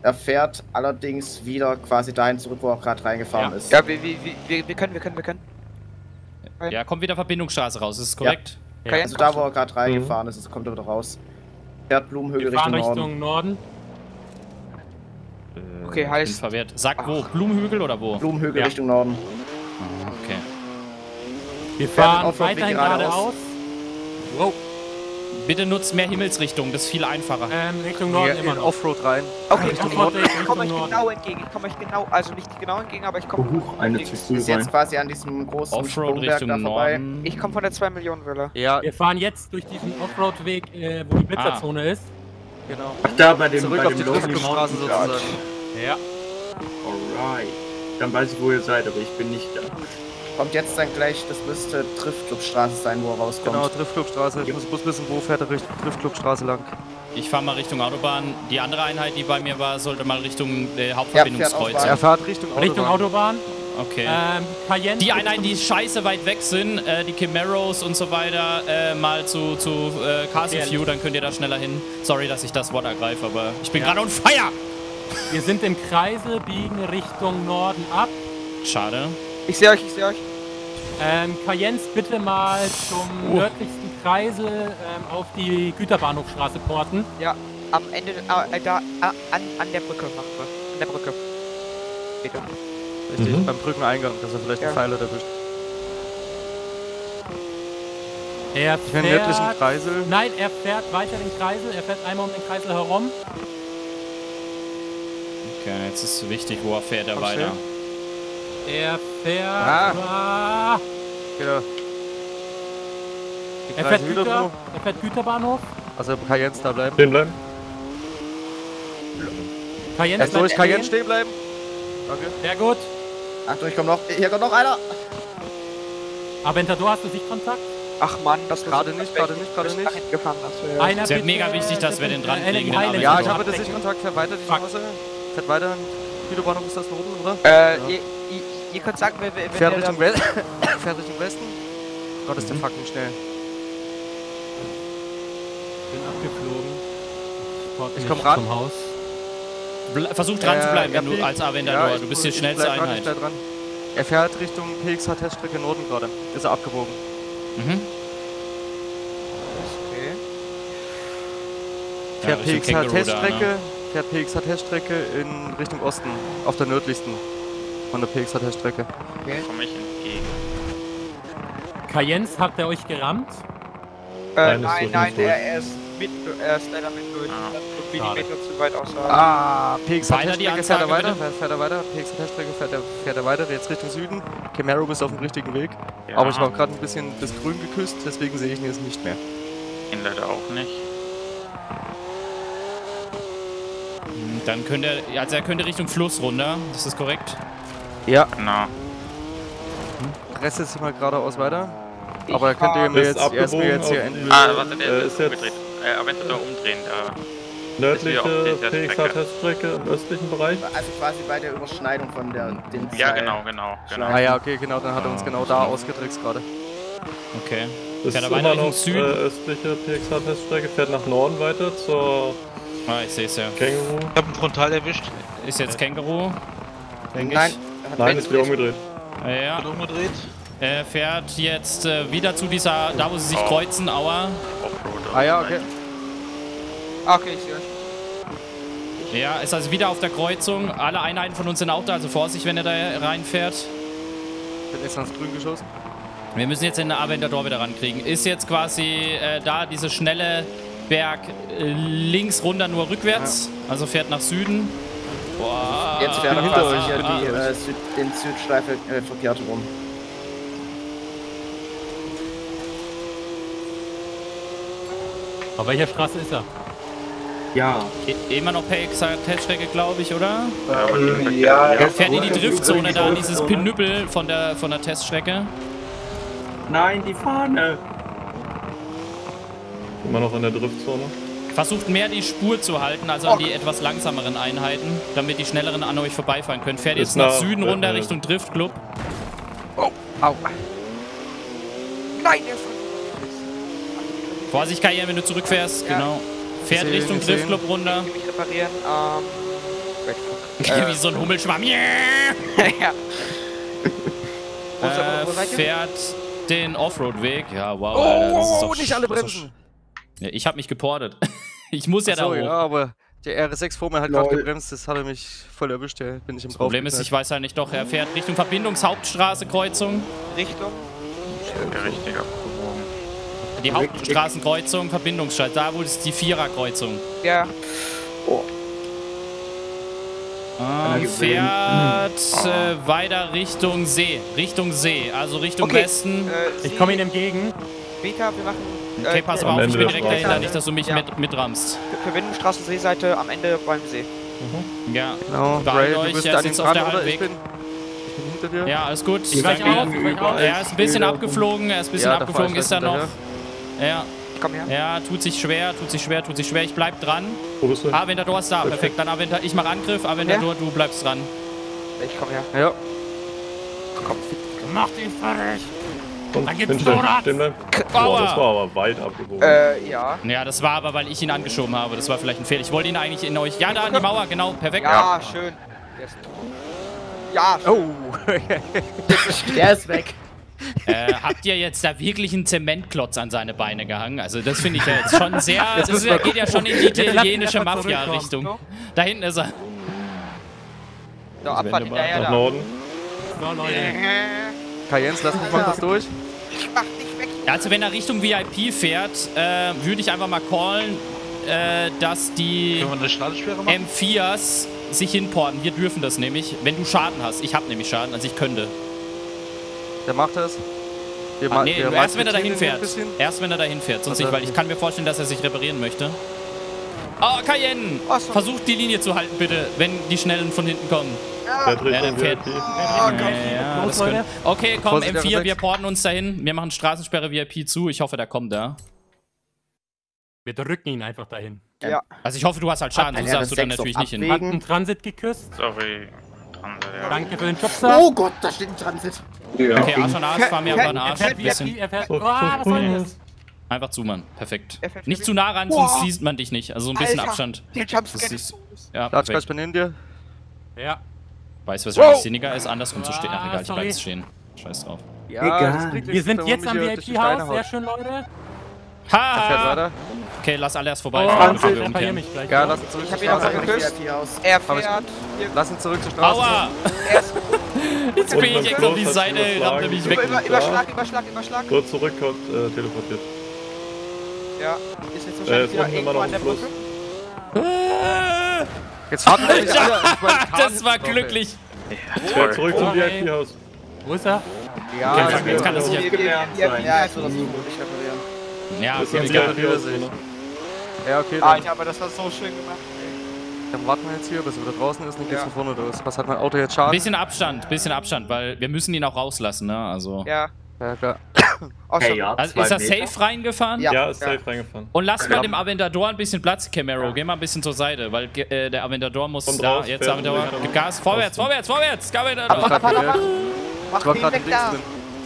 Er fährt allerdings wieder quasi dahin zurück, wo er gerade reingefahren ist. Ja, wir können. Ja, kommt wieder Verbindungsstraße raus, ist korrekt? Ja. Ja. Also da, wo er gerade reingefahren ist, kommt er wieder raus. Fährt Blumenhügel Richtung Norden. Okay, heißt... Ich bin verwirrt. Sag wo, Blumenhügel oder wo? Blumenhügel Richtung Norden. Okay. Wir fahren weiterhin geradeaus. Wow. Bitte nutzt mehr Himmelsrichtung, das ist viel einfacher. Richtung Norden immer noch. Offroad rein. Okay, ich komme euch genau entgegen. Ich komme euch genau, also nicht genau entgegen, aber ich komme ist jetzt quasi an diesem großen Offroad-Richtung da vorbei. Ich komme von der 2-Millionen-Welle. Ja. Wir fahren jetzt durch diesen Offroad-Weg, wo die Blitzerzone ist. Genau. Ach da, bei dem zurück auf die Luftstraße sozusagen. Ja. Alright. Dann weiß ich, wo ihr seid, aber ich bin nicht da. Kommt jetzt dann gleich, das müsste Driftclubstraße sein, wo er rauskommt. Genau, Driftclubstraße. Ich muss bloß wissen, wo fährt er Driftclubstraße lang. Ich fahre mal Richtung Autobahn. Die andere Einheit, die bei mir war, sollte mal Richtung Hauptverbindungskreuz. Er fährt Richtung Autobahn. Richtung Autobahn. Okay. Cayenne. Die Einheiten, die scheiße weit weg sind, die Camaros und so weiter, mal zu Castleview, dann könnt ihr da schneller hin. Sorry, dass ich das Wort ergreife, aber ich bin gerade on fire! Wir sind im Kreisel, biegen Richtung Norden ab. Schade. Ich sehe euch, ich sehe euch. Cayenne, bitte mal zum nördlichsten Kreisel auf die Güterbahnhofstraße porten. Ja, am Ende, an der Brücke machen wir. An der Brücke. Bitte. Richtig, beim Brückeneingang, dass er vielleicht einen Pfeil erwischt. Er fährt... nördlichen Kreisel. Nein, er fährt weiter den Kreisel, er fährt einmal um den Kreisel herum. Okay, jetzt ist wichtig, wo er fährt, er weiter. Er fährt... Ah. Genau. Er fährt Güterbahnhof. Also Cayenne da bleiben. Stehen bleiben. Cayenne stehen bleiben. Danke. Sehr gut. Achtung, ich komm noch. Hier kommt noch einer. Aventador, hast du Sichtkontakt? Ach man, das gerade nicht. Gefahren, das wäre mega wichtig, dass wir den dran kriegen. Ja, ich habe den Sichtkontakt. Fährt weiter die Straße. Fährt weiter. Güterbahnhof ist das da oben, oder? Ihr könnt sagen, wenn fährt Richtung Westen. Fährt Richtung Westen. Gott, ist der fucking schnell. Bin abgeflogen. Ich komm ran. Zum Haus. Versuch dran zu bleiben, wenn du als Aventador, du bist hier schnellste Einheit. Dran. Er fährt Richtung PXH-Teststrecke Norden gerade. Ist er abgebogen. Mhm. Okay. Fährt PXH-Teststrecke, fährt PXH-Teststrecke in Richtung Osten, auf der nördlichsten von der PXH-Teststrecke. Okay. Komm ich entgegen. Cayenne, habt ihr euch gerammt? Nein, er ist leider mit durch. Wie die Meter zu weit aussagen. Ah, PXH-Teststrecke fährt er weiter, jetzt Richtung Süden. Camaro ist auf dem richtigen Weg. Ja. Aber ich war gerade ein bisschen das Grün geküsst, deswegen sehe ich ihn jetzt nicht mehr. Ihn leider auch nicht. Dann könnte er, also er könnte Richtung Fluss runter, das ist korrekt. Ja. Genau. Rest jetzt mal geradeaus weiter. Aber da könnt ihr mir jetzt erst hier enden. Ah, warte, der ist umgedreht. Aventador umdrehen, da. Nördliche PXH-Teststrecke im östlichen Bereich. Also quasi bei der Überschneidung von den Zeilen. Ja, genau. Ah ja, okay, genau, dann hat er uns genau da ausgetrickst gerade. Okay. Ist immer noch Süden. Östliche PXH-Teststrecke, fährt nach Norden weiter zur... Ah, ich seh's ja. Känguru. Ich hab einen Frontal erwischt. Ist jetzt Känguru? Nein, ist wieder umgedreht. Ja. Wird umgedreht. Er fährt jetzt wieder zu dieser, da wo sie sich kreuzen, Aua. Ah ja, okay. Okay, ich sehe euch. Ja, ist also wieder auf der Kreuzung. Alle Einheiten von uns sind auch da, also Vorsicht, wenn er da reinfährt. Wird jetzt ans Grün geschossen. Wir müssen jetzt den Aventador wieder rankriegen. Ist jetzt quasi da diese schnelle Berg links runter, nur rückwärts. Ja. Also fährt nach Süden. Boah. Jetzt fährt er quasi den Südstreifen verkehrt rum. Auf welcher Straße ist er? Ja. Immer noch PXH-Teststrecke, glaube ich, oder? Ja. Er fährt in die Driftzone da, dieses Pinüppel von der Teststrecke. Nein, die Fahne. Immer noch in der Driftzone. Versucht mehr die Spur zu halten, also an die etwas langsameren Einheiten, damit die schnelleren an euch vorbeifahren können. Fährt jetzt nach Süden runter Richtung Driftclub. Oh, au. Nein, der ist... Vorsicht, Cayenne, wenn du zurückfährst, genau. Fährt Richtung Driftclub runter. Ich mich reparieren, wie so ein Hummelschwamm. Yeah! Fährt den Offroad-Weg. Ja, wow, Alter, das ist doch nicht alle bremsen! Ja, ich hab mich geportet. Ich muss ja da hoch. Ja, aber der R6 vor mir hat gerade gebremst, das hat er mich voll erwischt, der bin ich im Drauf. Das Problem ist, ich weiß ja nicht, doch, er fährt Richtung Verbindungshauptstraße, Kreuzung. Richtung? Ja, richtig, die Hauptstraßenkreuzung, Verbindungsschalt, da wo ist die Viererkreuzung. Ja. Fährt weiter Richtung See, also Richtung Westen. Ich komme ihm entgegen. Beta, wir machen... Okay, pass auf, ich bin direkt dahinter, nicht dass du mich mitrammst. Verbindungsstraße, Seeseite, am Ende beim See. Mhm. Ja, genau. Beeilt euch, er sitzt auf der Halbweg. Ja, alles gut. Er ist ein bisschen abgeflogen, ist da noch. Ja. komm her. Ja, tut sich schwer. Ich bleib dran. Wo bist du? Aventador ist da, perfekt. Dann Aventador, ich mach Angriff, Aventador, du bleibst dran. Ich komm her. Ja. Komm. Mach den fertig. Und dann gibt's Morat. Boah, das war aber weit abgebogen. Ja. Ja, das war aber, weil ich ihn angeschoben habe. Das war vielleicht ein Fehler. Ich wollte ihn eigentlich in euch... Ja, da an die Mauer, genau. Perfekt. Ja, schön. Der ist... Ja, oh. Der ist weg. Habt ihr jetzt da wirklich einen Zementklotz an seine Beine gehangen? Also das finde ich ja jetzt schon sehr... Das geht ja schon in die italienische Mafia-Richtung. Da hinten ist er. So, Abfahrt hinterher da. Norden. So, Leute. Cayennes, lass mich mal kurz durch. Ich mach dich weg. Also wenn er Richtung VIP fährt, würde ich einfach mal callen, dass die M4s sich hinporten. Wir dürfen das nämlich, wenn du Schaden hast. Ich habe nämlich Schaden, also ich könnte. Der macht das. Erst wenn er dahin fährt. Erst wenn er dahin fährt, sonst nicht, weil ich kann mir vorstellen, dass er sich reparieren möchte. Oh, Cayenne! Awesome. Versucht die Linie zu halten, bitte, wenn die Schnellen von hinten kommen. Ja, der fährt. Okay, komm, M4, wir porten uns dahin. Wir machen Straßensperre VIP zu. Ich hoffe, der kommt da. Wir drücken ihn einfach dahin. Ja. Also ich hoffe, du hast halt Schaden, sonst darfst du dann natürlich nicht hin. Hat einen Transit geküsst. Sorry. Danke für den Jobster. Oh Gott, da steht ein Transit. Ja. Okay, Arsch an Arsch, fahr mir aber an Arsch. Er fährt VIP, er fährt... Oh, was soll das? Einfach zu, Mann. Perfekt. Nicht zu nah ran, sonst sieht man dich nicht. Also so ein bisschen Abstand. Der Jumpscare ist... Ja, perfekt. Ich bin in dir. Ja. Weißt du, was sinniger ist, andersrum zu stehen? Ach, egal, ich bleib jetzt stehen. Scheiß drauf. Ja, wir sind jetzt am VIP-Haus. Sehr schön, Leute. Ha! Okay, lass alle erst vorbei. Ja, lass ihn zurück zur Straße. Er fährt. Lass ihn zurück zur Straße. Aua! Jetzt bin ich extra auf die Seite, rammt mich weg. Überschlag. So, zurückkommt, teleportiert. Ja, ist jetzt wahrscheinlich wieder irgendwo an der Brücke. Jetzt haben wir das war glücklich. Ja, zurück zum VIP-Haus. Wo ist er? Ja, jetzt kann das nicht mehr. Ja, jetzt wird das so möglich reparieren. Ja, das ist ja sehen. Ja, okay. Ah, ja, aber das war so schön gemacht. Dann warten wir jetzt hier, bis er wieder draußen ist und geht's von vorne los. Was hat mein Auto jetzt Schaden? Bisschen Abstand, weil wir müssen ihn auch rauslassen, ne? Also. Ja. Ja, klar. Hey, ja, also ist er safe reingefahren? Ja, ist safe reingefahren. Und lasst mal dem Aventador ein bisschen Platz, Camaro. Geh mal ein bisschen zur Seite, weil der Aventador muss da. Jetzt Aventador. Gas. Vorwärts! Aventador! Mach den weg da!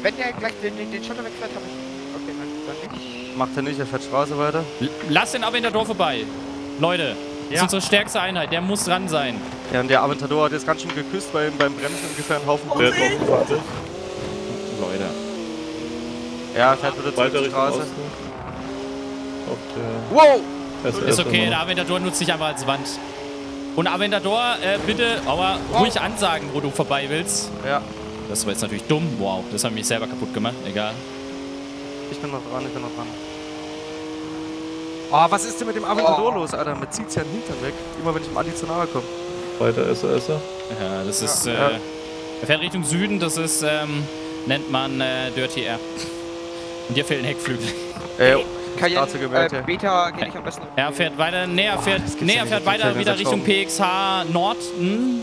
Wenn der gleich den Schotter wegfährt, hab ich. Okay, dann nicht. Macht er nicht, er fährt Straße weiter. Lass den Aventador vorbei. Leute, das ist unsere stärkste Einheit, der muss dran sein. Ja, und der Aventador hat jetzt ganz schön geküsst, weil beim Bremsen ungefähr einen Haufen Bild drauf. Leute. Ja, fährt wieder zurück zur Straße. Wow! Ist okay, der Aventador nutzt dich einfach als Wand. Und Aventador, bitte ruhig ansagen, wo du vorbei willst. Ja. Das war jetzt natürlich dumm. Wow, das hat mich selber kaputt gemacht. Egal. Ich bin noch dran. Oh, was ist denn mit dem Aventador los, Alter? Man zieht's ja den Hintern weg. Immer wenn ich dem Andi zu nahe komme. Weiter, Esser. Ja, das ist, er fährt Richtung Süden, das ist, nennt man, Dirty Air. Und dir fehlen Heckflügel. Beta geht nicht am besten. Er fährt weiter, wieder Richtung PXH Norden!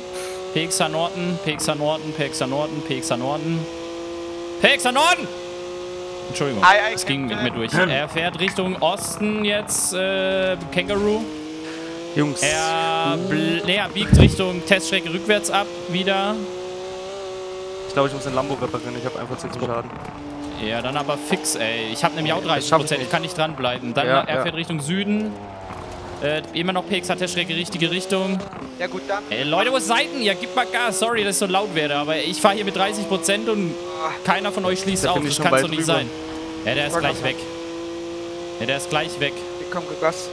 Entschuldigung, es ging mit mir durch. Er fährt Richtung Osten jetzt, Kangaroo. Jungs. Er biegt Richtung Teststrecke rückwärts ab, wieder. Ich glaube, ich muss den Lambo reparieren, ich habe einfach zu viel Schaden. Ja, dann aber fix, ey. Ich habe nämlich auch 30%, ich kann nicht dranbleiben. Dann er fährt Richtung Süden. Immer noch PXH-Teststrecke, richtige Richtung. Ja gut, dann. Ey, Leute, wo Seiten? Ja, gib mal Gas. Sorry, dass ich so laut werde, aber ich fahre hier mit 30% und keiner von euch schließt auf. Das kann's doch nicht sein. Ja, der ist gleich weg. Ich komm, Gas.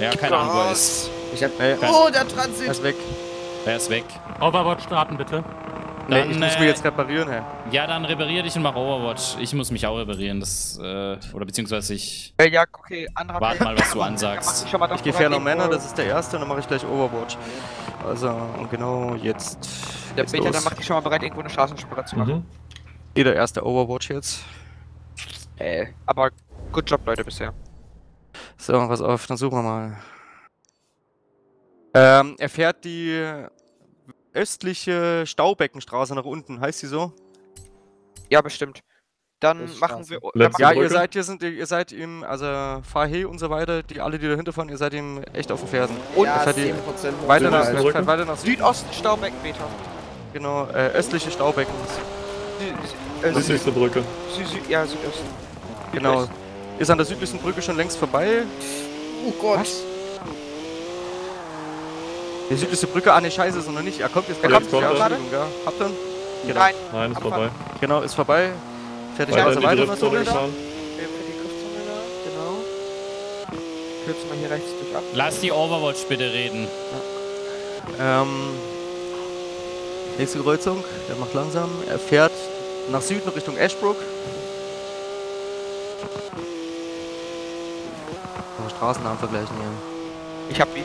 Ja, keine Ahnung, wo er ist. Der Transit! Er ist weg. Overwatch starten, bitte. Dann, ich muss mich jetzt reparieren, hä? Ja, dann reparier dich und mach Overwatch. Ich muss mich auch reparieren, das, oder beziehungsweise ich... Ja, okay, warte mal, was du ansagst. Ich gehe Fair No Manner, das ist der erste, und dann mache ich gleich Overwatch. Also, und genau jetzt... Der Peter, dann mach dich schon mal bereit, irgendwo eine Straßensperre zu machen. Der erste Overwatch jetzt. Aber good job, Leute, bisher. So, pass auf, dann suchen wir mal. Er fährt die... östliche Staubeckenstraße nach unten, heißt sie so? Ja, bestimmt. Dann machen wir... Ja, ihr seid ihm, also Fahe und so weiter, die alle, die dahinter fahren, ihr seid ihm echt auf den Fersen. Und ja, weiter nach Südosten Staubecken, Beta. Genau, östliche Staubecken. Südlichste Brücke. Südosten. Genau. Ist an der südlichsten Brücke schon längst vorbei. Oh Gott. Was? Die südlichste Brücke, ah ne, scheiße, ist noch nicht. Er kommt jetzt gerade. Habt ihr? Genau. Nein, ist vorbei. Genau, ist vorbei. Fertig, also weiter in die Driftzone gefahren. Genau. Kürzen wir hier rechts durch ab. Lass die Overwatch bitte reden. Ja. Nächste Kreuzung, er macht langsam. Er fährt nach Süden Richtung Ashbrook. Straßennamen vergleichen hier. Ich hab ihn.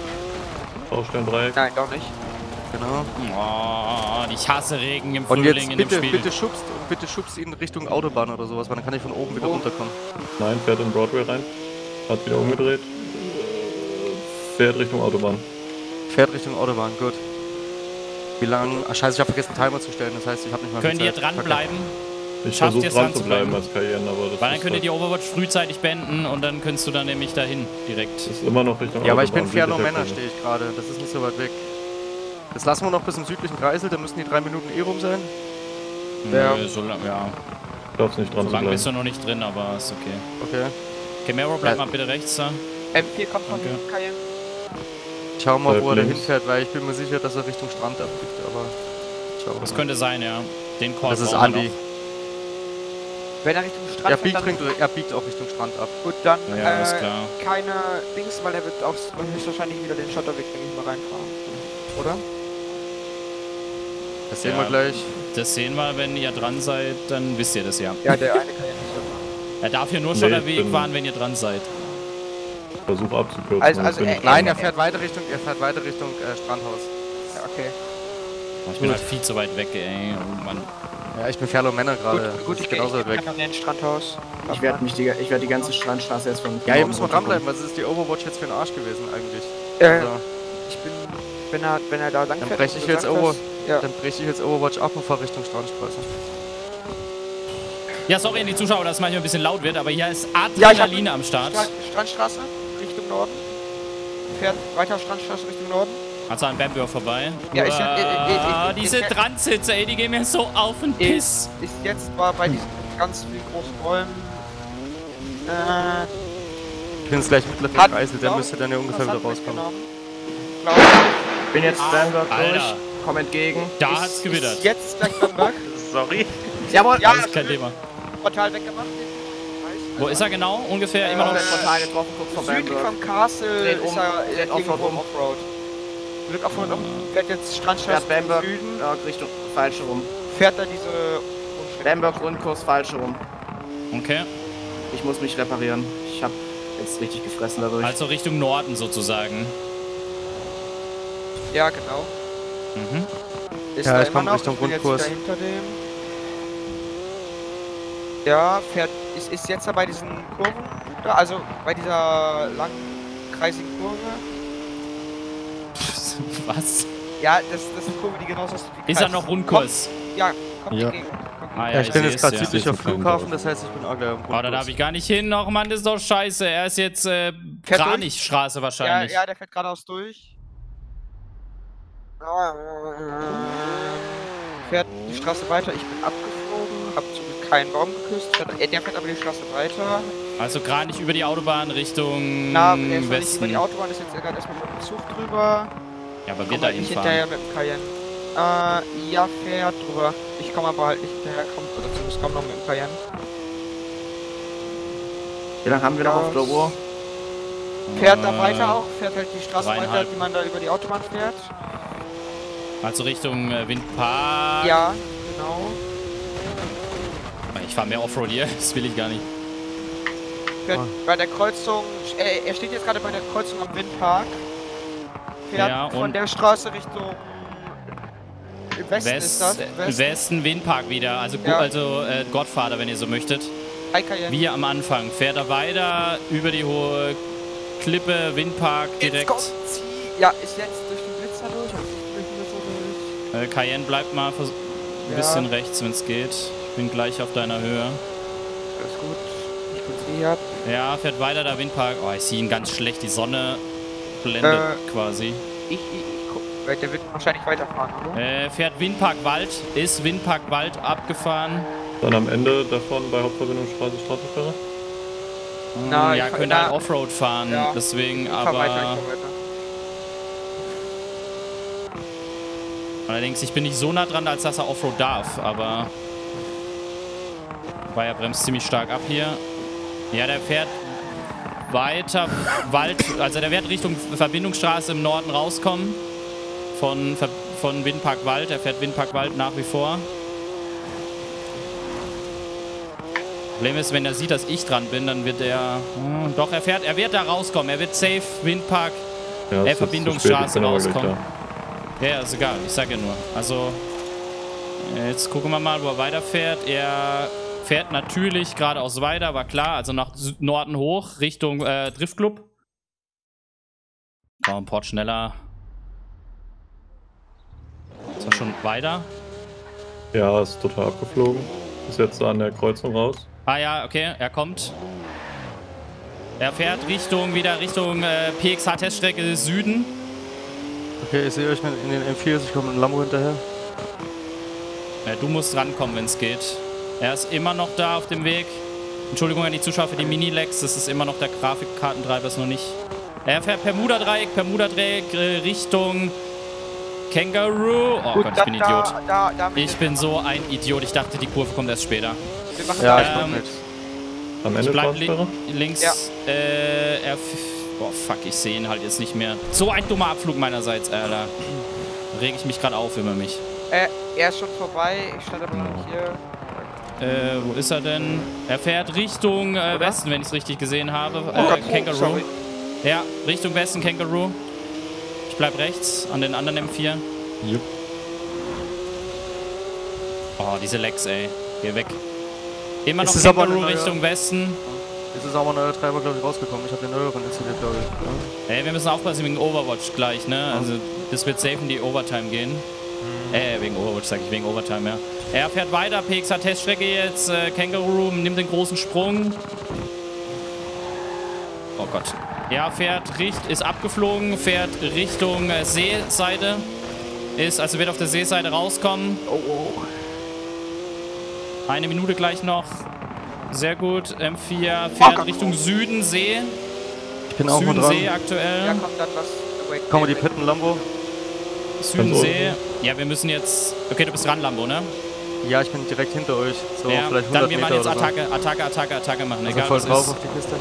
Baustellen-Dreieck. Nein, doch nicht. Genau. Oh, ich hasse Regen im Frühling jetzt, in dem Spiel. Bitte schubst ihn Richtung Autobahn oder sowas, weil dann kann ich von oben wieder runterkommen. Nein, fährt in Broadway rein. Hat wieder umgedreht. Fährt Richtung Autobahn. Fährt Richtung Autobahn, gut. Wie lange? Ach scheiße, ich hab vergessen Timer zu stellen, das heißt ich hab nicht mal Könnt ihr dranbleiben? Ich versuche dran zu bleiben als Cayenne, aber das weil dann könnt ihr die Overwatch frühzeitig beenden und dann kannst du dann nämlich dahin direkt. Das ist immer noch Richtung Autobahn. Ja, aber ich bin fair, Männer stehe ich gerade, das ist nicht so weit weg. Das lassen wir noch bis im südlichen Kreisel, da müssen die 3 Minuten rum sein. Ja, so lang, ja. Ich glaub's nicht dran. So lange bist du noch nicht drin, aber ist okay. Okay. Camaro, bleib mal bitte rechts da. M4 kommt von hinten, Cayenne. Schau mal, wo er da hinfährt, weil ich bin mir sicher, dass er Richtung Strand abbiegt, aber... Das könnte sein, ja. Den Korb. Das ist Andi. Wenn er Richtung Strand er biegt auch Richtung Strand ab. Gut, dann ja, keine Dings, weil er wird höchstwahrscheinlich wieder den Schotterweg nicht mehr reinfahren. Oder? Das sehen wir gleich. Das sehen wir, wenn ihr dran seid, dann wisst ihr das ja. Ja, der eine kann ja nicht. Er darf hier nur Schotterweg fahren, wenn ihr dran seid. Versuch abzukürzen. Also nein, er fährt weiter Richtung, Strandhaus. Ja, okay. Ich bin halt viel zu weit weg, ey. Oh Mann. Ja, ich bin Ferlo Männer gerade. Gut, ich bin genauso weit weg. Ich werde die ganze Strandstraße jetzt von... Ja, hier müssen wir dranbleiben, weil es ist die Overwatch jetzt für den Arsch gewesen eigentlich. Also ich bin... Wenn er da lang fährt, dann breche ich jetzt Overwatch ab und fahre Richtung Strandstraße. Ja, sorry an die Zuschauer, dass es manchmal ein bisschen laut wird, aber hier ist Adrenalin am Start. Strandstraße Richtung Norden. Fährt weiter Strandstraße Richtung Norden. Also an Bamberg vorbei. Ja, diese Transitze, ey, die gehen mir so auf den Piss. Jetzt war bei diesen ganz vielen großen Bäumen. Ich bin jetzt gleich mit Lappen Kreisel, der müsste dann ja ungefähr wieder rauskommen. Ich bin jetzt Bamberg durch, komm entgegen. Da hat's gewittert. Jetzt gleich Bamberg. Sorry. Jawohl, ja, das ist kein Thema. Portal weggemacht. Wo ist er genau? Ungefähr immer noch. Portal getroffen, guckt von Bamberg. Südlich vom Castle ist er Offroad rum. Wird auch von fährt jetzt Strandstraße Bamberg Süden. Ja, Richtung falsche rum. Fährt da diese Bamberg Rundkurs falsche rum. Okay. Ich muss mich reparieren. Ich hab jetzt richtig gefressen dadurch. Also Richtung Norden sozusagen. Ja, genau. Mhm. Ist ja, ich komme Richtung Rundkurs. Ja, fährt. Ist jetzt da bei diesen Kurven, also bei dieser langen, kreisigen Kurve. Was? Ja, das ist eine Kurve, die genauso ist wie Kreis. Ist da noch Rundkurs? Komm, ja, kommt entgegen. Ah, ja, ich bin jetzt gerade südlich am Flughafen, das heißt, ich bin auch gleich am Rundkurs. Oh, da darf ich gar nicht hin, oh Mann, das ist doch scheiße. Er ist jetzt Kranichstraße wahrscheinlich. Ja, der fährt geradeaus durch. Fährt die Straße weiter, ich bin abgeflogen, hab zum Glück keinen Baum geküsst, der fährt aber die Straße weiter. Also gerade nicht über die Autobahn Richtung Westen. Nicht über die Autobahn, ist jetzt gerade erstmal mit dem Zug drüber. Ja, aber wir da hinfahren. Ich hinterher mit dem Cayenne. Ja, fährt drüber. Ich komme aber halt nicht hinterher, komm noch mit dem Cayenne. Wie lange haben wir noch auf der Uhr? Fährt da weiter auch, fährt halt die Straße weiter, die man da über die Autobahn fährt. Also Richtung Windpark. Ja, genau. Ich fahre mehr Offroad hier, das will ich gar nicht. Bei der Kreuzung, er steht jetzt gerade bei der Kreuzung am Windpark. Fährt von der Straße Richtung Westen ist das. Westen Windpark wieder, also Gottvater, wenn ihr so möchtet. Wie am Anfang, fährt er weiter über die hohe Klippe, Windpark direkt. Ja, ist jetzt durch den Blitzer durch. Cayenne bleibt mal ein bisschen rechts, wenn es geht. Bin gleich auf deiner Höhe. Alles gut. Ich bin's eh ab. Ja, fährt weiter der Windpark. Oh, ich sehe ihn ganz schlecht. Die Sonne blendet quasi. Ich guck. Der wird wahrscheinlich weiterfahren, oder? Fährt Windpark Wald. Ist Windpark Wald abgefahren. Dann am Ende davon bei Hauptverbindungsstraße Straßenfähre? Na, ja, könnte halt Offroad fahren. Ja, deswegen, aber... Ich fahr weiter. Allerdings, ich bin nicht so nah dran, als dass er Offroad darf, aber... Wobei, er bremst ziemlich stark ab hier. Ja, der fährt weiter Wald, also der wird Richtung Verbindungsstraße im Norden rauskommen. Von Windpark Wald, er fährt Windpark Wald nach wie vor. Problem ist, wenn er sieht, dass ich dran bin, dann wird er... Doch, er wird da rauskommen, er wird safe Windpark, ja, Verbindungsstraße rauskommen. Ja, ist egal, ich sag ja nur. Also, jetzt gucken wir mal, wo er weiterfährt. Er fährt natürlich geradeaus weiter, war klar, also nach Norden hoch, Richtung Driftclub. War ein Port schneller. Ist er schon weiter? Ja, ist total abgeflogen. Ist jetzt an der Kreuzung raus. Ah ja, okay, er kommt. Er fährt wieder Richtung PXH-Teststrecke Süden. Okay, ich sehe euch in den M4s, ich komme mit dem Lambo hinterher. Ja, du musst rankommen, wenn es geht. Er ist immer noch da auf dem Weg. Entschuldigung an die Zuschauer für die Mini-Lex, das ist immer noch der Grafikkartentreiber, ist noch nicht. Er fährt Bermuda-Dreieck Richtung... Kangaroo. Oh Gott, ich bin Idiot. Ich bin so ein Idiot. Ich dachte, die Kurve kommt erst später. Ja, ich mach mit. Am Ende bleib links. Ja. Boah, fuck, ich sehe ihn halt jetzt nicht mehr. So ein dummer Abflug meinerseits, Alter. Reg ich mich gerade auf über mich. Er ist schon vorbei. Ich stand aber noch hier. Wo ist er denn? Er fährt Richtung Westen, wenn ich es richtig gesehen habe. Kangaroo. Sorry. Ja, Richtung Westen, Kangaroo. Ich bleib rechts an den anderen M4. Yep. Oh, diese Lex, ey. Geh weg. Immer noch Kangaroo Richtung Westen. Jetzt ist aber ein neuer Treiber, glaube ich, rausgekommen. Ich habe den neueren installiert, glaube ich. Ey, wir müssen aufpassen wegen Overwatch gleich, ne? Also, das wird safe in die Overtime gehen. Wegen Overwatch sag ich, wegen Overtime, ja. Er fährt weiter, PXH-Teststrecke jetzt. Kangaroo nimmt den großen Sprung. Oh Gott. Ja, ist abgeflogen, fährt Richtung Seeseite. Also wird auf der Seeseite rauskommen. Oh. Eine Minute gleich noch. Sehr gut. M4 fährt Richtung Südensee. Ich bin auch mit dran. Südensee aktuell. Ja, kommt dann was. Kommen wir die Pitten, Lambo? Südensee. Ja, wir müssen jetzt... Okay, du bist dran, Lambo, ne? Ja, ich bin direkt hinter euch. So, ja, vielleicht 100 dann wir machen jetzt Meter Attacke, so. Attacke machen. Also egal, voll drauf auf die Piste.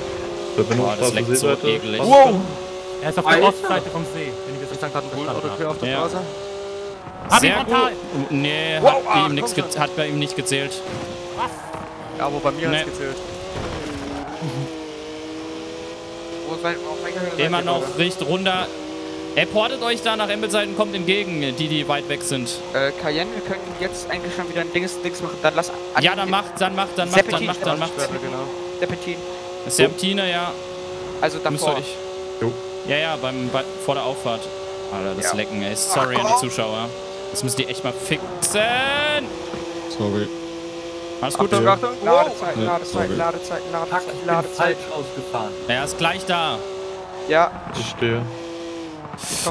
Boah, das leckt so ekelig. Wow! Er ist auf der Ostseite vom See. Wenn ich das richtig gerade verstanden auf der Straße. Hab ihn brutal! Nee, hat bei ihm nicht gezählt. Was? Ja, aber bei mir hat's gezählt. Immer noch richtig runter. Ey, portet euch da nach Ambleside und kommt entgegen, die weit weg sind. Cayenne, wir können jetzt eigentlich schon wieder ein Dings machen. Dann lass... Ja, dann macht. Serpentin. Serpentiner, ja. Also davor. Ja, ja, vor der Auffahrt. Alter, das Lecken, ey. Sorry an die Zuschauer. Das müssen die echt mal fixen. Sorry. Alles gut, Achtung, Achtung. Ladezeit. Ausgefahren. Er ist gleich da. Ja. Ich stehe.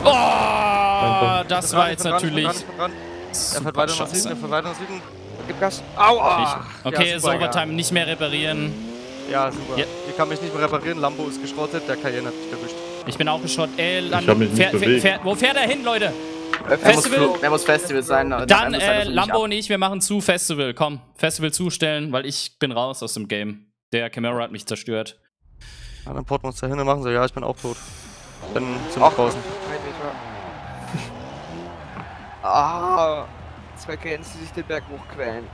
Oh, das war jetzt natürlich... Er fährt weiter nach Süden, Gib Gas. Aua. Okay, Overtime nicht mehr reparieren. Ja, super. Ja. Ich kann mich nicht mehr reparieren. Lambo ist geschrottet, der Cayenne hat mich erwischt. Ich bin auch geschrottet. Wo fährt er hin, Leute? Festival? Er muss Festival sein. Dann Lambo und ich, wir machen zu Festival. Komm, Festival zustellen, weil ich bin raus aus dem Game. Der Camaro hat mich zerstört. Ja, dann porten wir uns da hin und machen so. Ja, ich bin auch tot. Dann sind wir draußen. Ah, zwei Cayennes, die sich den Berg hochquälen.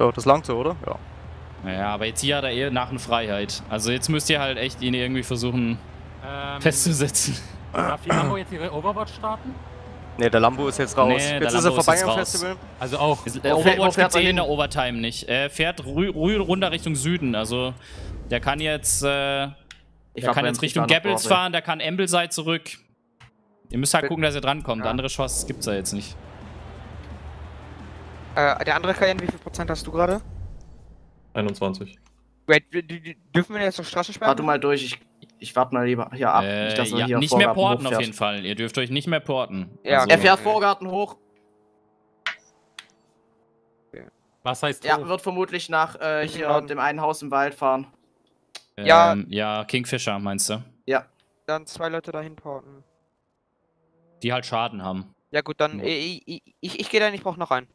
Ja, das langt so, oder? Ja. Naja, aber jetzt hier hat er eher nach einer Freiheit. Also jetzt müsst ihr halt echt ihn irgendwie versuchen festzusetzen. Darf die Lambo jetzt ihre Overwatch starten? Ne, der Lambo ist jetzt raus. Nee, jetzt ist er vorbei am Festival. Also auch. Overwatch fährt in der Overtime nicht. Er fährt runter Richtung Süden. Also der kann jetzt Richtung Gables fahren, der kann Ambleside zurück. Ihr müsst halt gucken, dass ihr drankommt. Andere Chancen gibt's da jetzt nicht. Der andere Cayenne, wie viel Prozent hast du gerade? 21. Wait, dürfen wir jetzt auf Straße sperren? Warte mal durch, ich warte mal lieber hier ab. Nicht, dass ja, hier nicht mehr porten hochfährt. Auf jeden Fall, ihr dürft euch nicht mehr porten. Ja, also, er fährt Vorgarten hoch. Okay. Was heißt ja, hoch? Wird vermutlich nach hier dem einen Haus im Wald fahren. Ja, ja, Kingfisher meinst du? Ja. Dann zwei Leute dahin porten. Die halt Schaden haben. Ja gut, dann ich gehe dahin, ich brauche noch einen.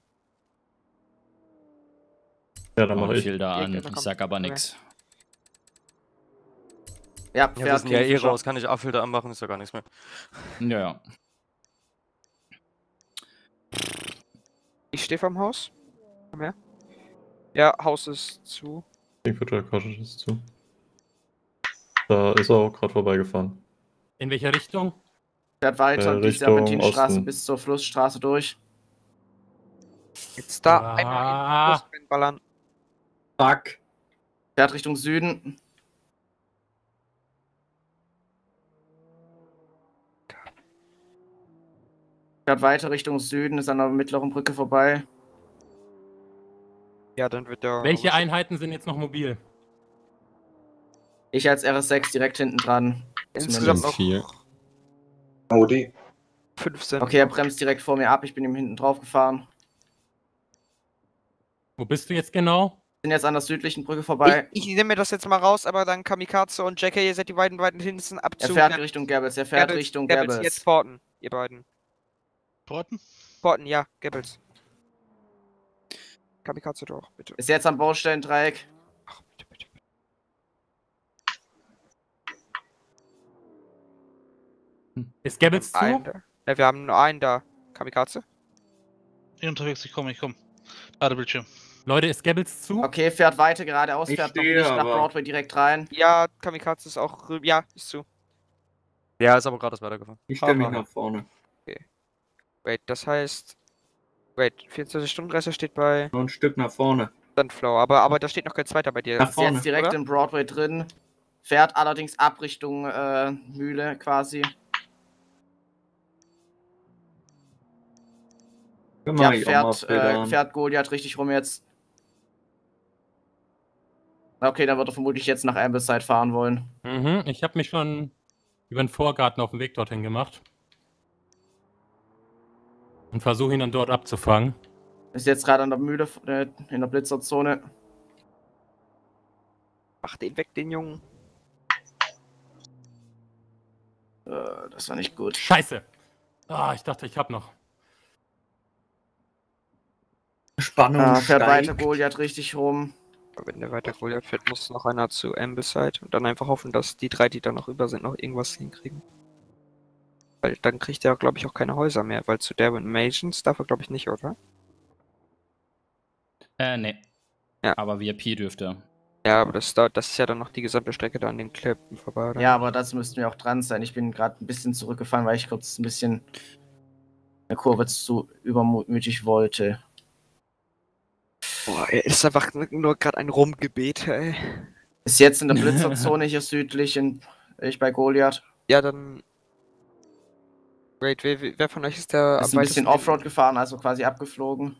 Ja, dann mach ich da an. Ich sag aber nichts. Ja, wir sind ja eh raus. Kann ich A-Filter anmachen, ist ja gar nichts mehr. Ja, ja. Ich stehe vorm Haus. Komm her. Ja, Haus ist zu. Kingfisher Cottage ist zu. Da ist er auch gerade vorbeigefahren. In welcher Richtung? Fährt weiter die Serpentinstraße bis zur Flussstraße durch. Jetzt da einmal in den Fluss reinballern. Fuck. Fährt Richtung Süden. Fährt weiter Richtung Süden, ist an der mittleren Brücke vorbei. Ja, dann wird der. Welche Einheiten sind jetzt noch mobil? Ich als RS6 direkt hinten dran. Insgesamt auch 4. Audi. 15. Okay, er bremst direkt vor mir ab, ich bin ihm hinten drauf gefahren. Wo bist du jetzt genau? Wir sind jetzt an der südlichen Brücke vorbei. Ich nehme mir das jetzt mal raus, aber dann Kamikaze und Jackie, ihr seid die beiden weiten hinten abzug. Er fährt Richtung Gables, er fährt Richtung Gables. Gables jetzt porten, ihr beiden. Porten? Porten, ja, Gables. Kamikaze doch, bitte. Ist jetzt am Baustellendreieck. Ach, bitte, bitte, bitte. Ist Gables zu? Ne, wir haben nur einen da. Kamikaze? Unterwegs, ich komme. Ladebildschirm. Leute, ist Gables zu? Okay, fährt weiter geradeaus, fährt noch nicht nach Broadway direkt rein. Ja, Kamikaze ist auch, ja, ist zu. Ja, ist aber gerade weitergefahren. Ich stelle mich nach vorne. Okay. Wait, das heißt... Wait, 24-Stunden-Reise steht bei... Nur ein Stück nach vorne. Sunflower, aber da steht noch kein zweiter bei dir. Nach vorne, ist jetzt direkt in Broadway drin. Fährt allerdings ab Richtung Mühle quasi. Ja, fährt Goliath richtig rum jetzt. Okay, dann wird er vermutlich jetzt nach Ambleside fahren wollen. Mhm, ich habe mich schon über den Vorgarten auf den Weg dorthin gemacht. Und versuche ihn dann dort abzufangen. Ist jetzt gerade an der Mühle, in der Blitzerzone. Mach den weg, den Jungen. Das war nicht gut. Scheiße! Ah, ich dachte, ich hab noch. Spannung fährt weiter Goliath richtig rum. Wenn der weiter Goliath fährt, muss noch einer zu Ambleside und dann einfach hoffen, dass die drei, die da noch über sind, noch irgendwas hinkriegen. Weil dann kriegt er, glaube ich, auch keine Häuser mehr, weil zu Derwent Mations darf er, glaube ich, nicht, oder? Nee. Ja. Aber VIP dürfte. Ja, aber das ist ja dann noch die gesamte Strecke da an den Klippen vorbei, oder? Ja, aber das müssten wir auch dran sein. Ich bin gerade ein bisschen zurückgefahren, weil ich kurz ein bisschen eine Kurve zu übermütig wollte. Boah, er ist einfach nur gerade ein Rumgebet, ey. Ist jetzt in der Blitzerzone hier südlich, bei Goliath. Ja, dann... Wait, wer von euch ist der... Ist am ein bisschen Offroad gefahren, also quasi abgeflogen.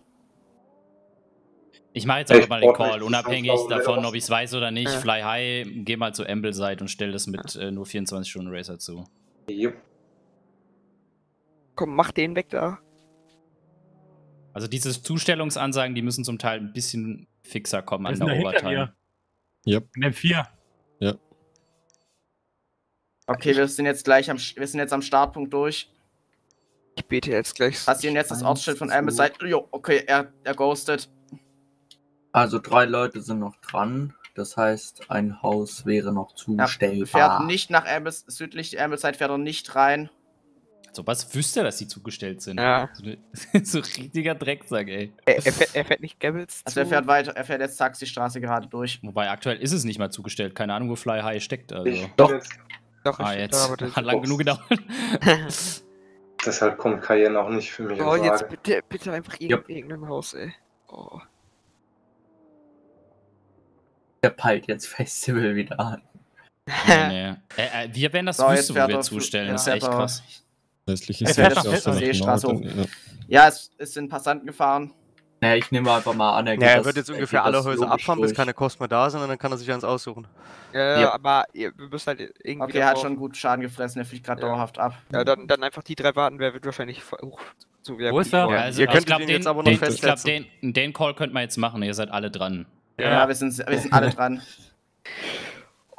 Ich mache jetzt aber mal den Call, unabhängig davon, ob ich es weiß oder nicht. Ja. Fly High, geh mal zu Ambleside und stell das mit nur 24-Stunden-Racer zu. Yep. Komm, mach den weg da. Also diese Zustellungsansagen, die müssen zum Teil ein bisschen fixer kommen an der Oberteil. Ja. Yep. M4. Ja. Okay, wir sind jetzt gleich am Startpunkt durch. Ich bete jetzt gleich. Hast du jetzt das Ortsschild von Ambleside? Jo, okay, er ghostet. Also 3 Leute sind noch dran. Das heißt, ein Haus wäre noch zustellbar. Ja, fährt nicht nach Ambleside, südlich Ambleside fährt er nicht rein. So was wüsste er, dass die zugestellt sind. Ja. So richtiger Drecksack, ey. Er fährt nicht Gables. Also er fährt jetzt Taxistraße gerade durch. Wobei aktuell ist es nicht mal zugestellt. Keine Ahnung, wo Fly High steckt. Also. Doch. Jetzt. Hat lang genug gedauert. Deshalb kommt Cayenne auch nicht für mich. Oh, jetzt bitte einfach irgendein Haus, ey. Oh. Der peilt jetzt Festival wieder an. Nee. Wir werden das wüssten, wo wir zustellen. Ja. Das ist echt krass. Ist ja, es sind Passanten gefahren. Naja, ich nehme einfach mal an, er wird jetzt ungefähr alle Häuser abfahren, bis keine Kosten mehr da sind und dann kann er sich eins aussuchen. Ja, aber wir müssen halt irgendwie... Okay, er hat schon gut Schaden gefressen, der fliegt gerade dauerhaft ab. Ja, dann einfach die drei warten, wer wird wahrscheinlich hoch zu VIP. Wo ist er? Ja, also ihr könnt ihn jetzt aber noch festsetzen. Ich glaube, den Call könnten wir jetzt machen, ihr seid alle dran. Ja, wir sind alle dran.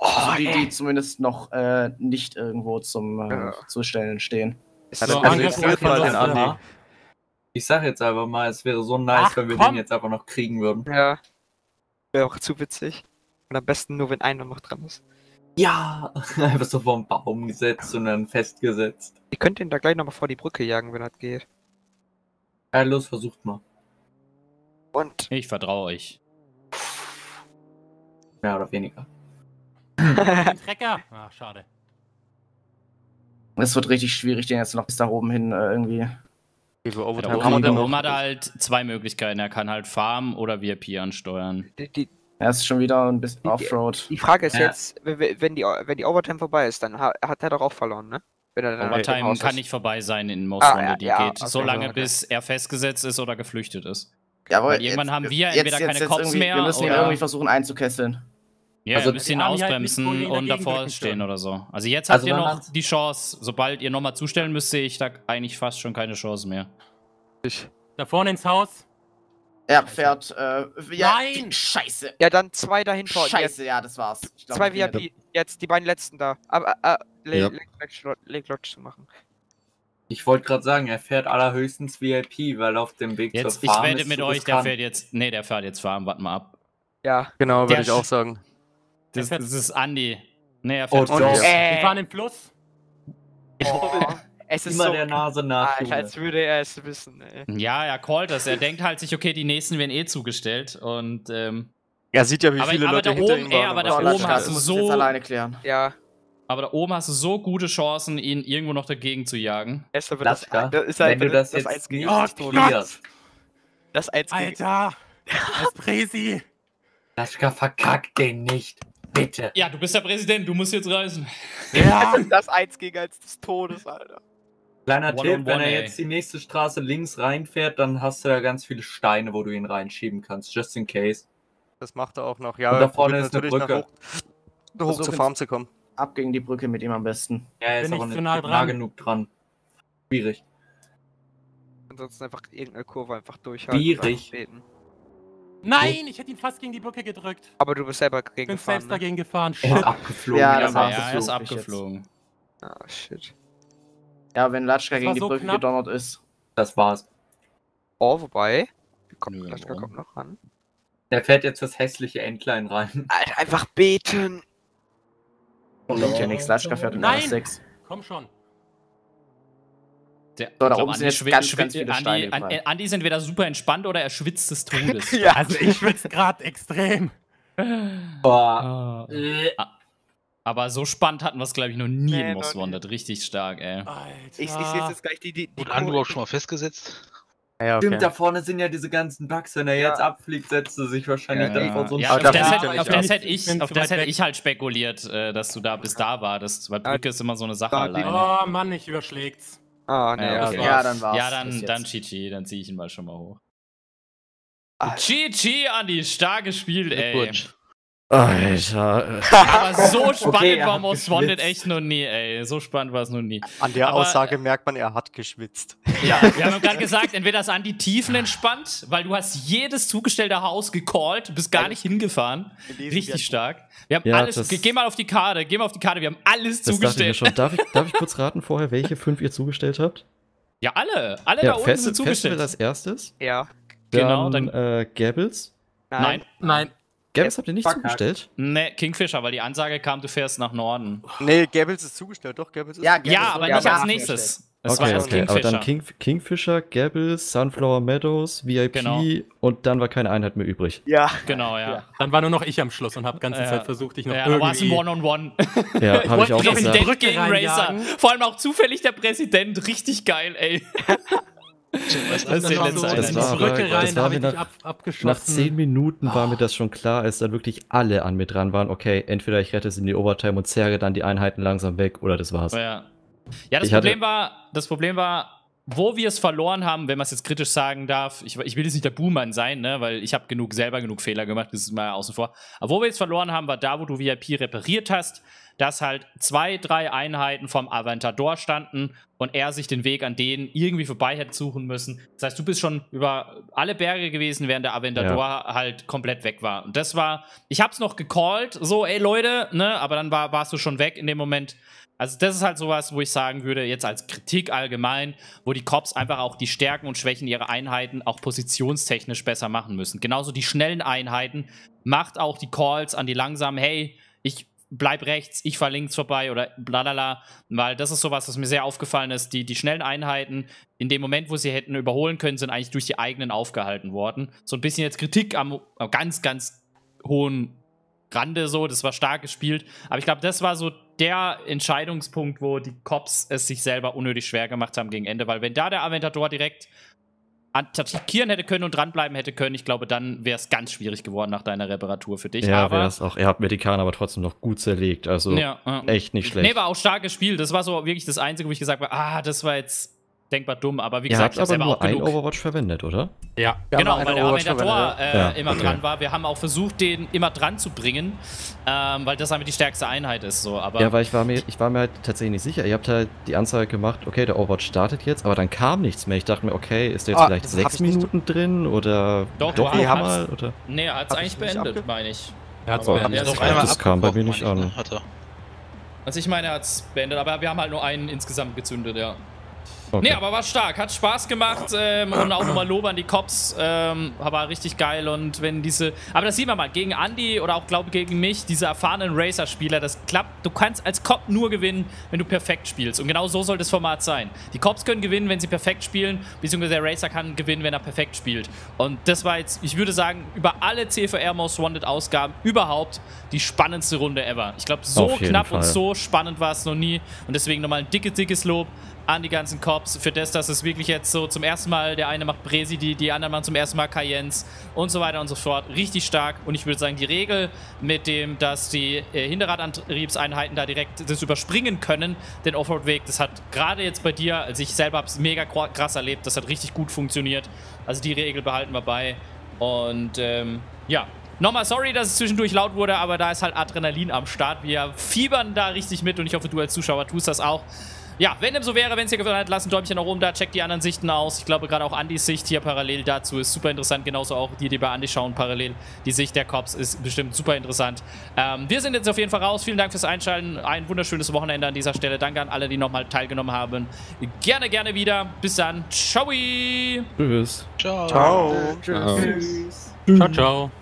Oh, also die zumindest noch nicht irgendwo zum Zustellen stehen. So, also ich sag jetzt einfach mal, es wäre so nice, wenn wir den jetzt einfach noch kriegen würden. Ja. Wäre auch zu witzig. Und am besten nur, wenn einer noch dran ist. Ja! Einfach so vor einen Baum gesetzt und dann festgesetzt. Ihr könnt ihn da gleich nochmal vor die Brücke jagen, wenn das geht. Ja, los, versucht mal. Und? Ich vertraue euch. Mehr oder weniger. Trecker! Ach, schade. Es wird richtig schwierig, den jetzt noch bis da oben hin irgendwie... Der Oma hat halt zwei Möglichkeiten. Er kann halt Farm oder VIP ansteuern. Er ist schon wieder ein bisschen Offroad. Die Frage ist jetzt, wenn die Overtime vorbei ist, dann hat er doch auch verloren, ne? Overtime kann nicht vorbei sein in Most Runde, die geht so lange, bis er festgesetzt ist oder geflüchtet ist. Ja, aber irgendwann haben wir entweder keine Cops mehr. Wir müssen ihn irgendwie versuchen einzukesseln. Ja, also ein bisschen ausbremsen und davor stehen oder so. Also jetzt habt ihr noch die Chance. Sobald ihr nochmal zustellen müsst, sehe ich da eigentlich fast schon keine Chance mehr. Da vorne ins Haus. Er fährt, Nein! Scheiße! Ja, dann zwei dahin vor. Scheiße, ja, das war's. Ich glaub, zwei VIP. Jetzt die beiden letzten da. Aber, Lodge zu machen. Ich wollte gerade sagen, er fährt allerhöchstens VIP, weil auf dem Weg zur Farm ist... Ich werde mit euch, der fährt jetzt... Ne, der fährt jetzt Farm, warte mal ab. Ja. Genau, würde ich auch sagen. Das ist Andi. Ne, er fährt Wir fahren im Fluss. Oh. Es ist immer so der Nase nach. Als würde er es wissen, ey. Ja, er callt das. Er denkt halt sich, okay, die nächsten werden eh zugestellt. Und, er sieht ja, wie viele Leute hinter ihm waren. Aber da oben hast du so... alleine klären. Ja. Aber da oben hast du so gute Chancen, ihn irgendwo noch dagegen zu jagen. Latschka, wenn du das jetzt nicht explodierst. Das 1 gegen... Alter! Das Presi! Latschka, verkack den nicht. Bitte. Ja, du bist der Präsident, du musst jetzt reisen. Ja, das 1 gegen 1 des Todes, Alter. Kleiner Tipp, wenn er jetzt die nächste Straße links reinfährt, dann hast du da ganz viele Steine, wo du ihn reinschieben kannst, just in case. Das macht er auch noch, ja. Und da vorne ist eine Brücke. Hoch zur Farm zu kommen. Ab gegen die Brücke mit ihm am besten. Ja, er ist aber nicht nah genug dran. Schwierig. Ansonsten einfach irgendeine Kurve einfach durchhalten. Schwierig. Nein, ich hätte ihn fast gegen die Brücke gedrückt. Aber du bist selber dagegen gefahren. Ich bin selbst dagegen gefahren. Shit. Er ist abgeflogen. Ja, er ist abgeflogen. Ah, shit. Ja, wenn Latschka gegen die Brücke gedonnert ist. Das war's. Oh, wobei. Latschka kommt noch ran. Der fährt jetzt das hässliche Endlein rein. Alter, einfach beten. Und ja nichts. Latschka fährt in R6. Komm schon. Der, so, da oben sind jetzt ganz viele Steine. Andi ist entweder super entspannt oder er schwitzt des Todes. Ja, also ich schwitze gerade extrem. Boah. Aber so spannend hatten wir es, glaube ich, noch nie in Most Wanted. Richtig stark, ey. Alter. Ich sehe jetzt gleich die Andu auch schon mal festgesetzt. Ja, okay. Stimmt, da vorne sind ja diese ganzen Bugs. Wenn er jetzt abfliegt, setzt er sich wahrscheinlich dann vor so einen Stein. Auf das hätte ich halt spekuliert, dass du da bis da warst. Weil Brücke ist immer so eine Sache alleine. Oh Mann, ich überschläg's. Ah, ne, okay. Ja, dann war's. Ja, dann Chichi, dann zieh ich ihn mal schon mal hoch. Chichi, Andi, stark gespielt, ey. Alter. Aber so spannend war Most Wanted echt noch nie, ey. So spannend war es noch nie. An der Aussage merkt man, er hat geschwitzt. Ja, wir haben gerade gesagt, entweder ist Andi tiefenentspannt, weil du hast jedes zugestellte Haus gecallt, bist gar nicht hingefahren. Richtig stark. Wir haben alles, geh mal auf die Karte, wir haben alles zugestellt. Schon. Darf ich kurz raten vorher, welche 5 ihr zugestellt habt? Ja, alle da unten sind zugestellt. Festival als erstes? Ja. Genau, dann Gables? Nein. Gables habt ihr nicht zugestellt? Ne, Kingfisher, weil die Ansage kam, du fährst nach Norden. Ne, Gables ist zugestellt, doch, Gables ist zugestellt. Ja, aber nicht als nächstes. Das war Kingfisher. Aber dann Kingfisher, Gables, Sunflower Meadows, VIP und dann war keine Einheit mehr übrig. Ja. Genau, ja. Dann war nur noch ich am Schluss und hab ganze Zeit versucht, dich noch irgendwie... Ja, war es ein One-on-One. Ja, hab ich auch gesagt. Vor allem auch zufällig der Präsident, richtig geil, ey. Nach 10 Minuten war mir das schon klar, als dann wirklich alle an mir dran waren. Okay, entweder ich rette es in die Overtime und zerre dann die Einheiten langsam weg oder das war's. Ja, das Problem war, wo wir es verloren haben, wenn man es jetzt kritisch sagen darf, ich will jetzt nicht der Buhmann sein, ne, weil ich habe selber genug Fehler gemacht, das ist mal außen vor. Aber wo wir es verloren haben, war da, wo du VIP repariert hast, dass halt 2, 3 Einheiten vom Aventador standen und er sich den Weg an denen irgendwie vorbei hätte suchen müssen. Das heißt, du bist schon über alle Berge gewesen, während der Aventador halt komplett weg war. Und das war, ich hab's noch gecallt, so, ey Leute, ne, aber dann warst du schon weg in dem Moment. Also das ist halt sowas, wo ich sagen würde, jetzt als Kritik allgemein, wo die Cops einfach auch die Stärken und Schwächen ihrer Einheiten auch positionstechnisch besser machen müssen. Genauso die schnellen Einheiten macht auch die Calls an die langsamen, hey, ich bleib rechts, ich fahr links vorbei oder blalala, weil das ist sowas, was mir sehr aufgefallen ist. Die schnellen Einheiten, in dem Moment, wo sie hätten überholen können, sind eigentlich durch die eigenen aufgehalten worden. So ein bisschen jetzt Kritik am ganz, ganz hohen Rande so, das war stark gespielt. Aber ich glaube, das war so der Entscheidungspunkt, wo die Cops es sich selber unnötig schwer gemacht haben gegen Ende, weil wenn da der Aventador direkt attackieren hätte können und dranbleiben hätte können, ich glaube, dann wäre es ganz schwierig geworden nach deiner Reparatur für dich. Ja, wäre es auch. Er hat Medikan aber trotzdem noch gut zerlegt, also echt nicht schlecht. Nee, war auch stark gespielt. Das war so wirklich das Einzige, wo ich gesagt habe, ah, das war jetzt denkbar dumm, aber wie gesagt, ich habe selber auch genug. Overwatch verwendet, oder? Ja, genau, weil der Aventador immer dran war. Wir haben auch versucht, den immer dran zu bringen, weil das einfach die stärkste Einheit ist. So. Aber ja, weil ich war mir halt tatsächlich nicht sicher. Ihr habt halt die Anzeige gemacht, okay, der Overwatch startet jetzt, aber dann kam nichts mehr. Ich dachte mir, okay, ist der jetzt vielleicht 6 Minuten drin oder doch mal? Oder? Nee, er hat es eigentlich beendet, meine ich. Er hat es beendet. Das kam bei mir nicht an. Also ich meine, er hat es beendet, aber wir haben halt nur einen insgesamt gezündet, ja. Okay. Nee, aber war stark, hat Spaß gemacht und auch nochmal Lob an die Cops, war richtig geil und wenn diese, aber das sieht man mal, gegen Andi oder auch glaube gegen mich, diese erfahrenen Racer-Spieler, das klappt, du kannst als Cop nur gewinnen, wenn du perfekt spielst und genau so soll das Format sein. Die Cops können gewinnen, wenn sie perfekt spielen, beziehungsweise der Racer kann gewinnen, wenn er perfekt spielt und das war jetzt, ich würde sagen, über alle CVR Most Wanted Ausgaben überhaupt die spannendste Runde ever. Ich glaube, so knapp und so spannend war es noch nie und deswegen nochmal ein dickes, dickes Lob an die ganzen Cops, für das, dass es wirklich jetzt so zum ersten Mal, der eine macht Bresi, die anderen machen zum ersten Mal Cayennes und so weiter und so fort. Richtig stark und ich würde sagen, die Regel mit dem, dass die Hinterradantriebseinheiten da direkt das überspringen können, den Offroad-Weg, das hat gerade jetzt bei dir, also ich selber habe es mega krass erlebt, das hat richtig gut funktioniert. Also die Regel behalten wir bei und ja. Nochmal sorry, dass es zwischendurch laut wurde, aber da ist halt Adrenalin am Start. Wir fiebern da richtig mit und ich hoffe, du als Zuschauer tust das auch. Ja, wenn dem so wäre, wenn es dir gefallen hat, lasst ein Däumchen nach oben da, checkt die anderen Sichten aus. Ich glaube, gerade auch Andis Sicht hier parallel dazu ist super interessant. Genauso auch die, die bei Andi schauen, parallel die Sicht der Cops ist bestimmt super interessant. Wir sind jetzt auf jeden Fall raus. Vielen Dank fürs Einschalten. Ein wunderschönes Wochenende an dieser Stelle. Danke an alle, die nochmal teilgenommen haben. Gerne, gerne wieder. Bis dann. Ciao. Tschüss. Ciao. Ciao. Tschüss. Ciao, ciao.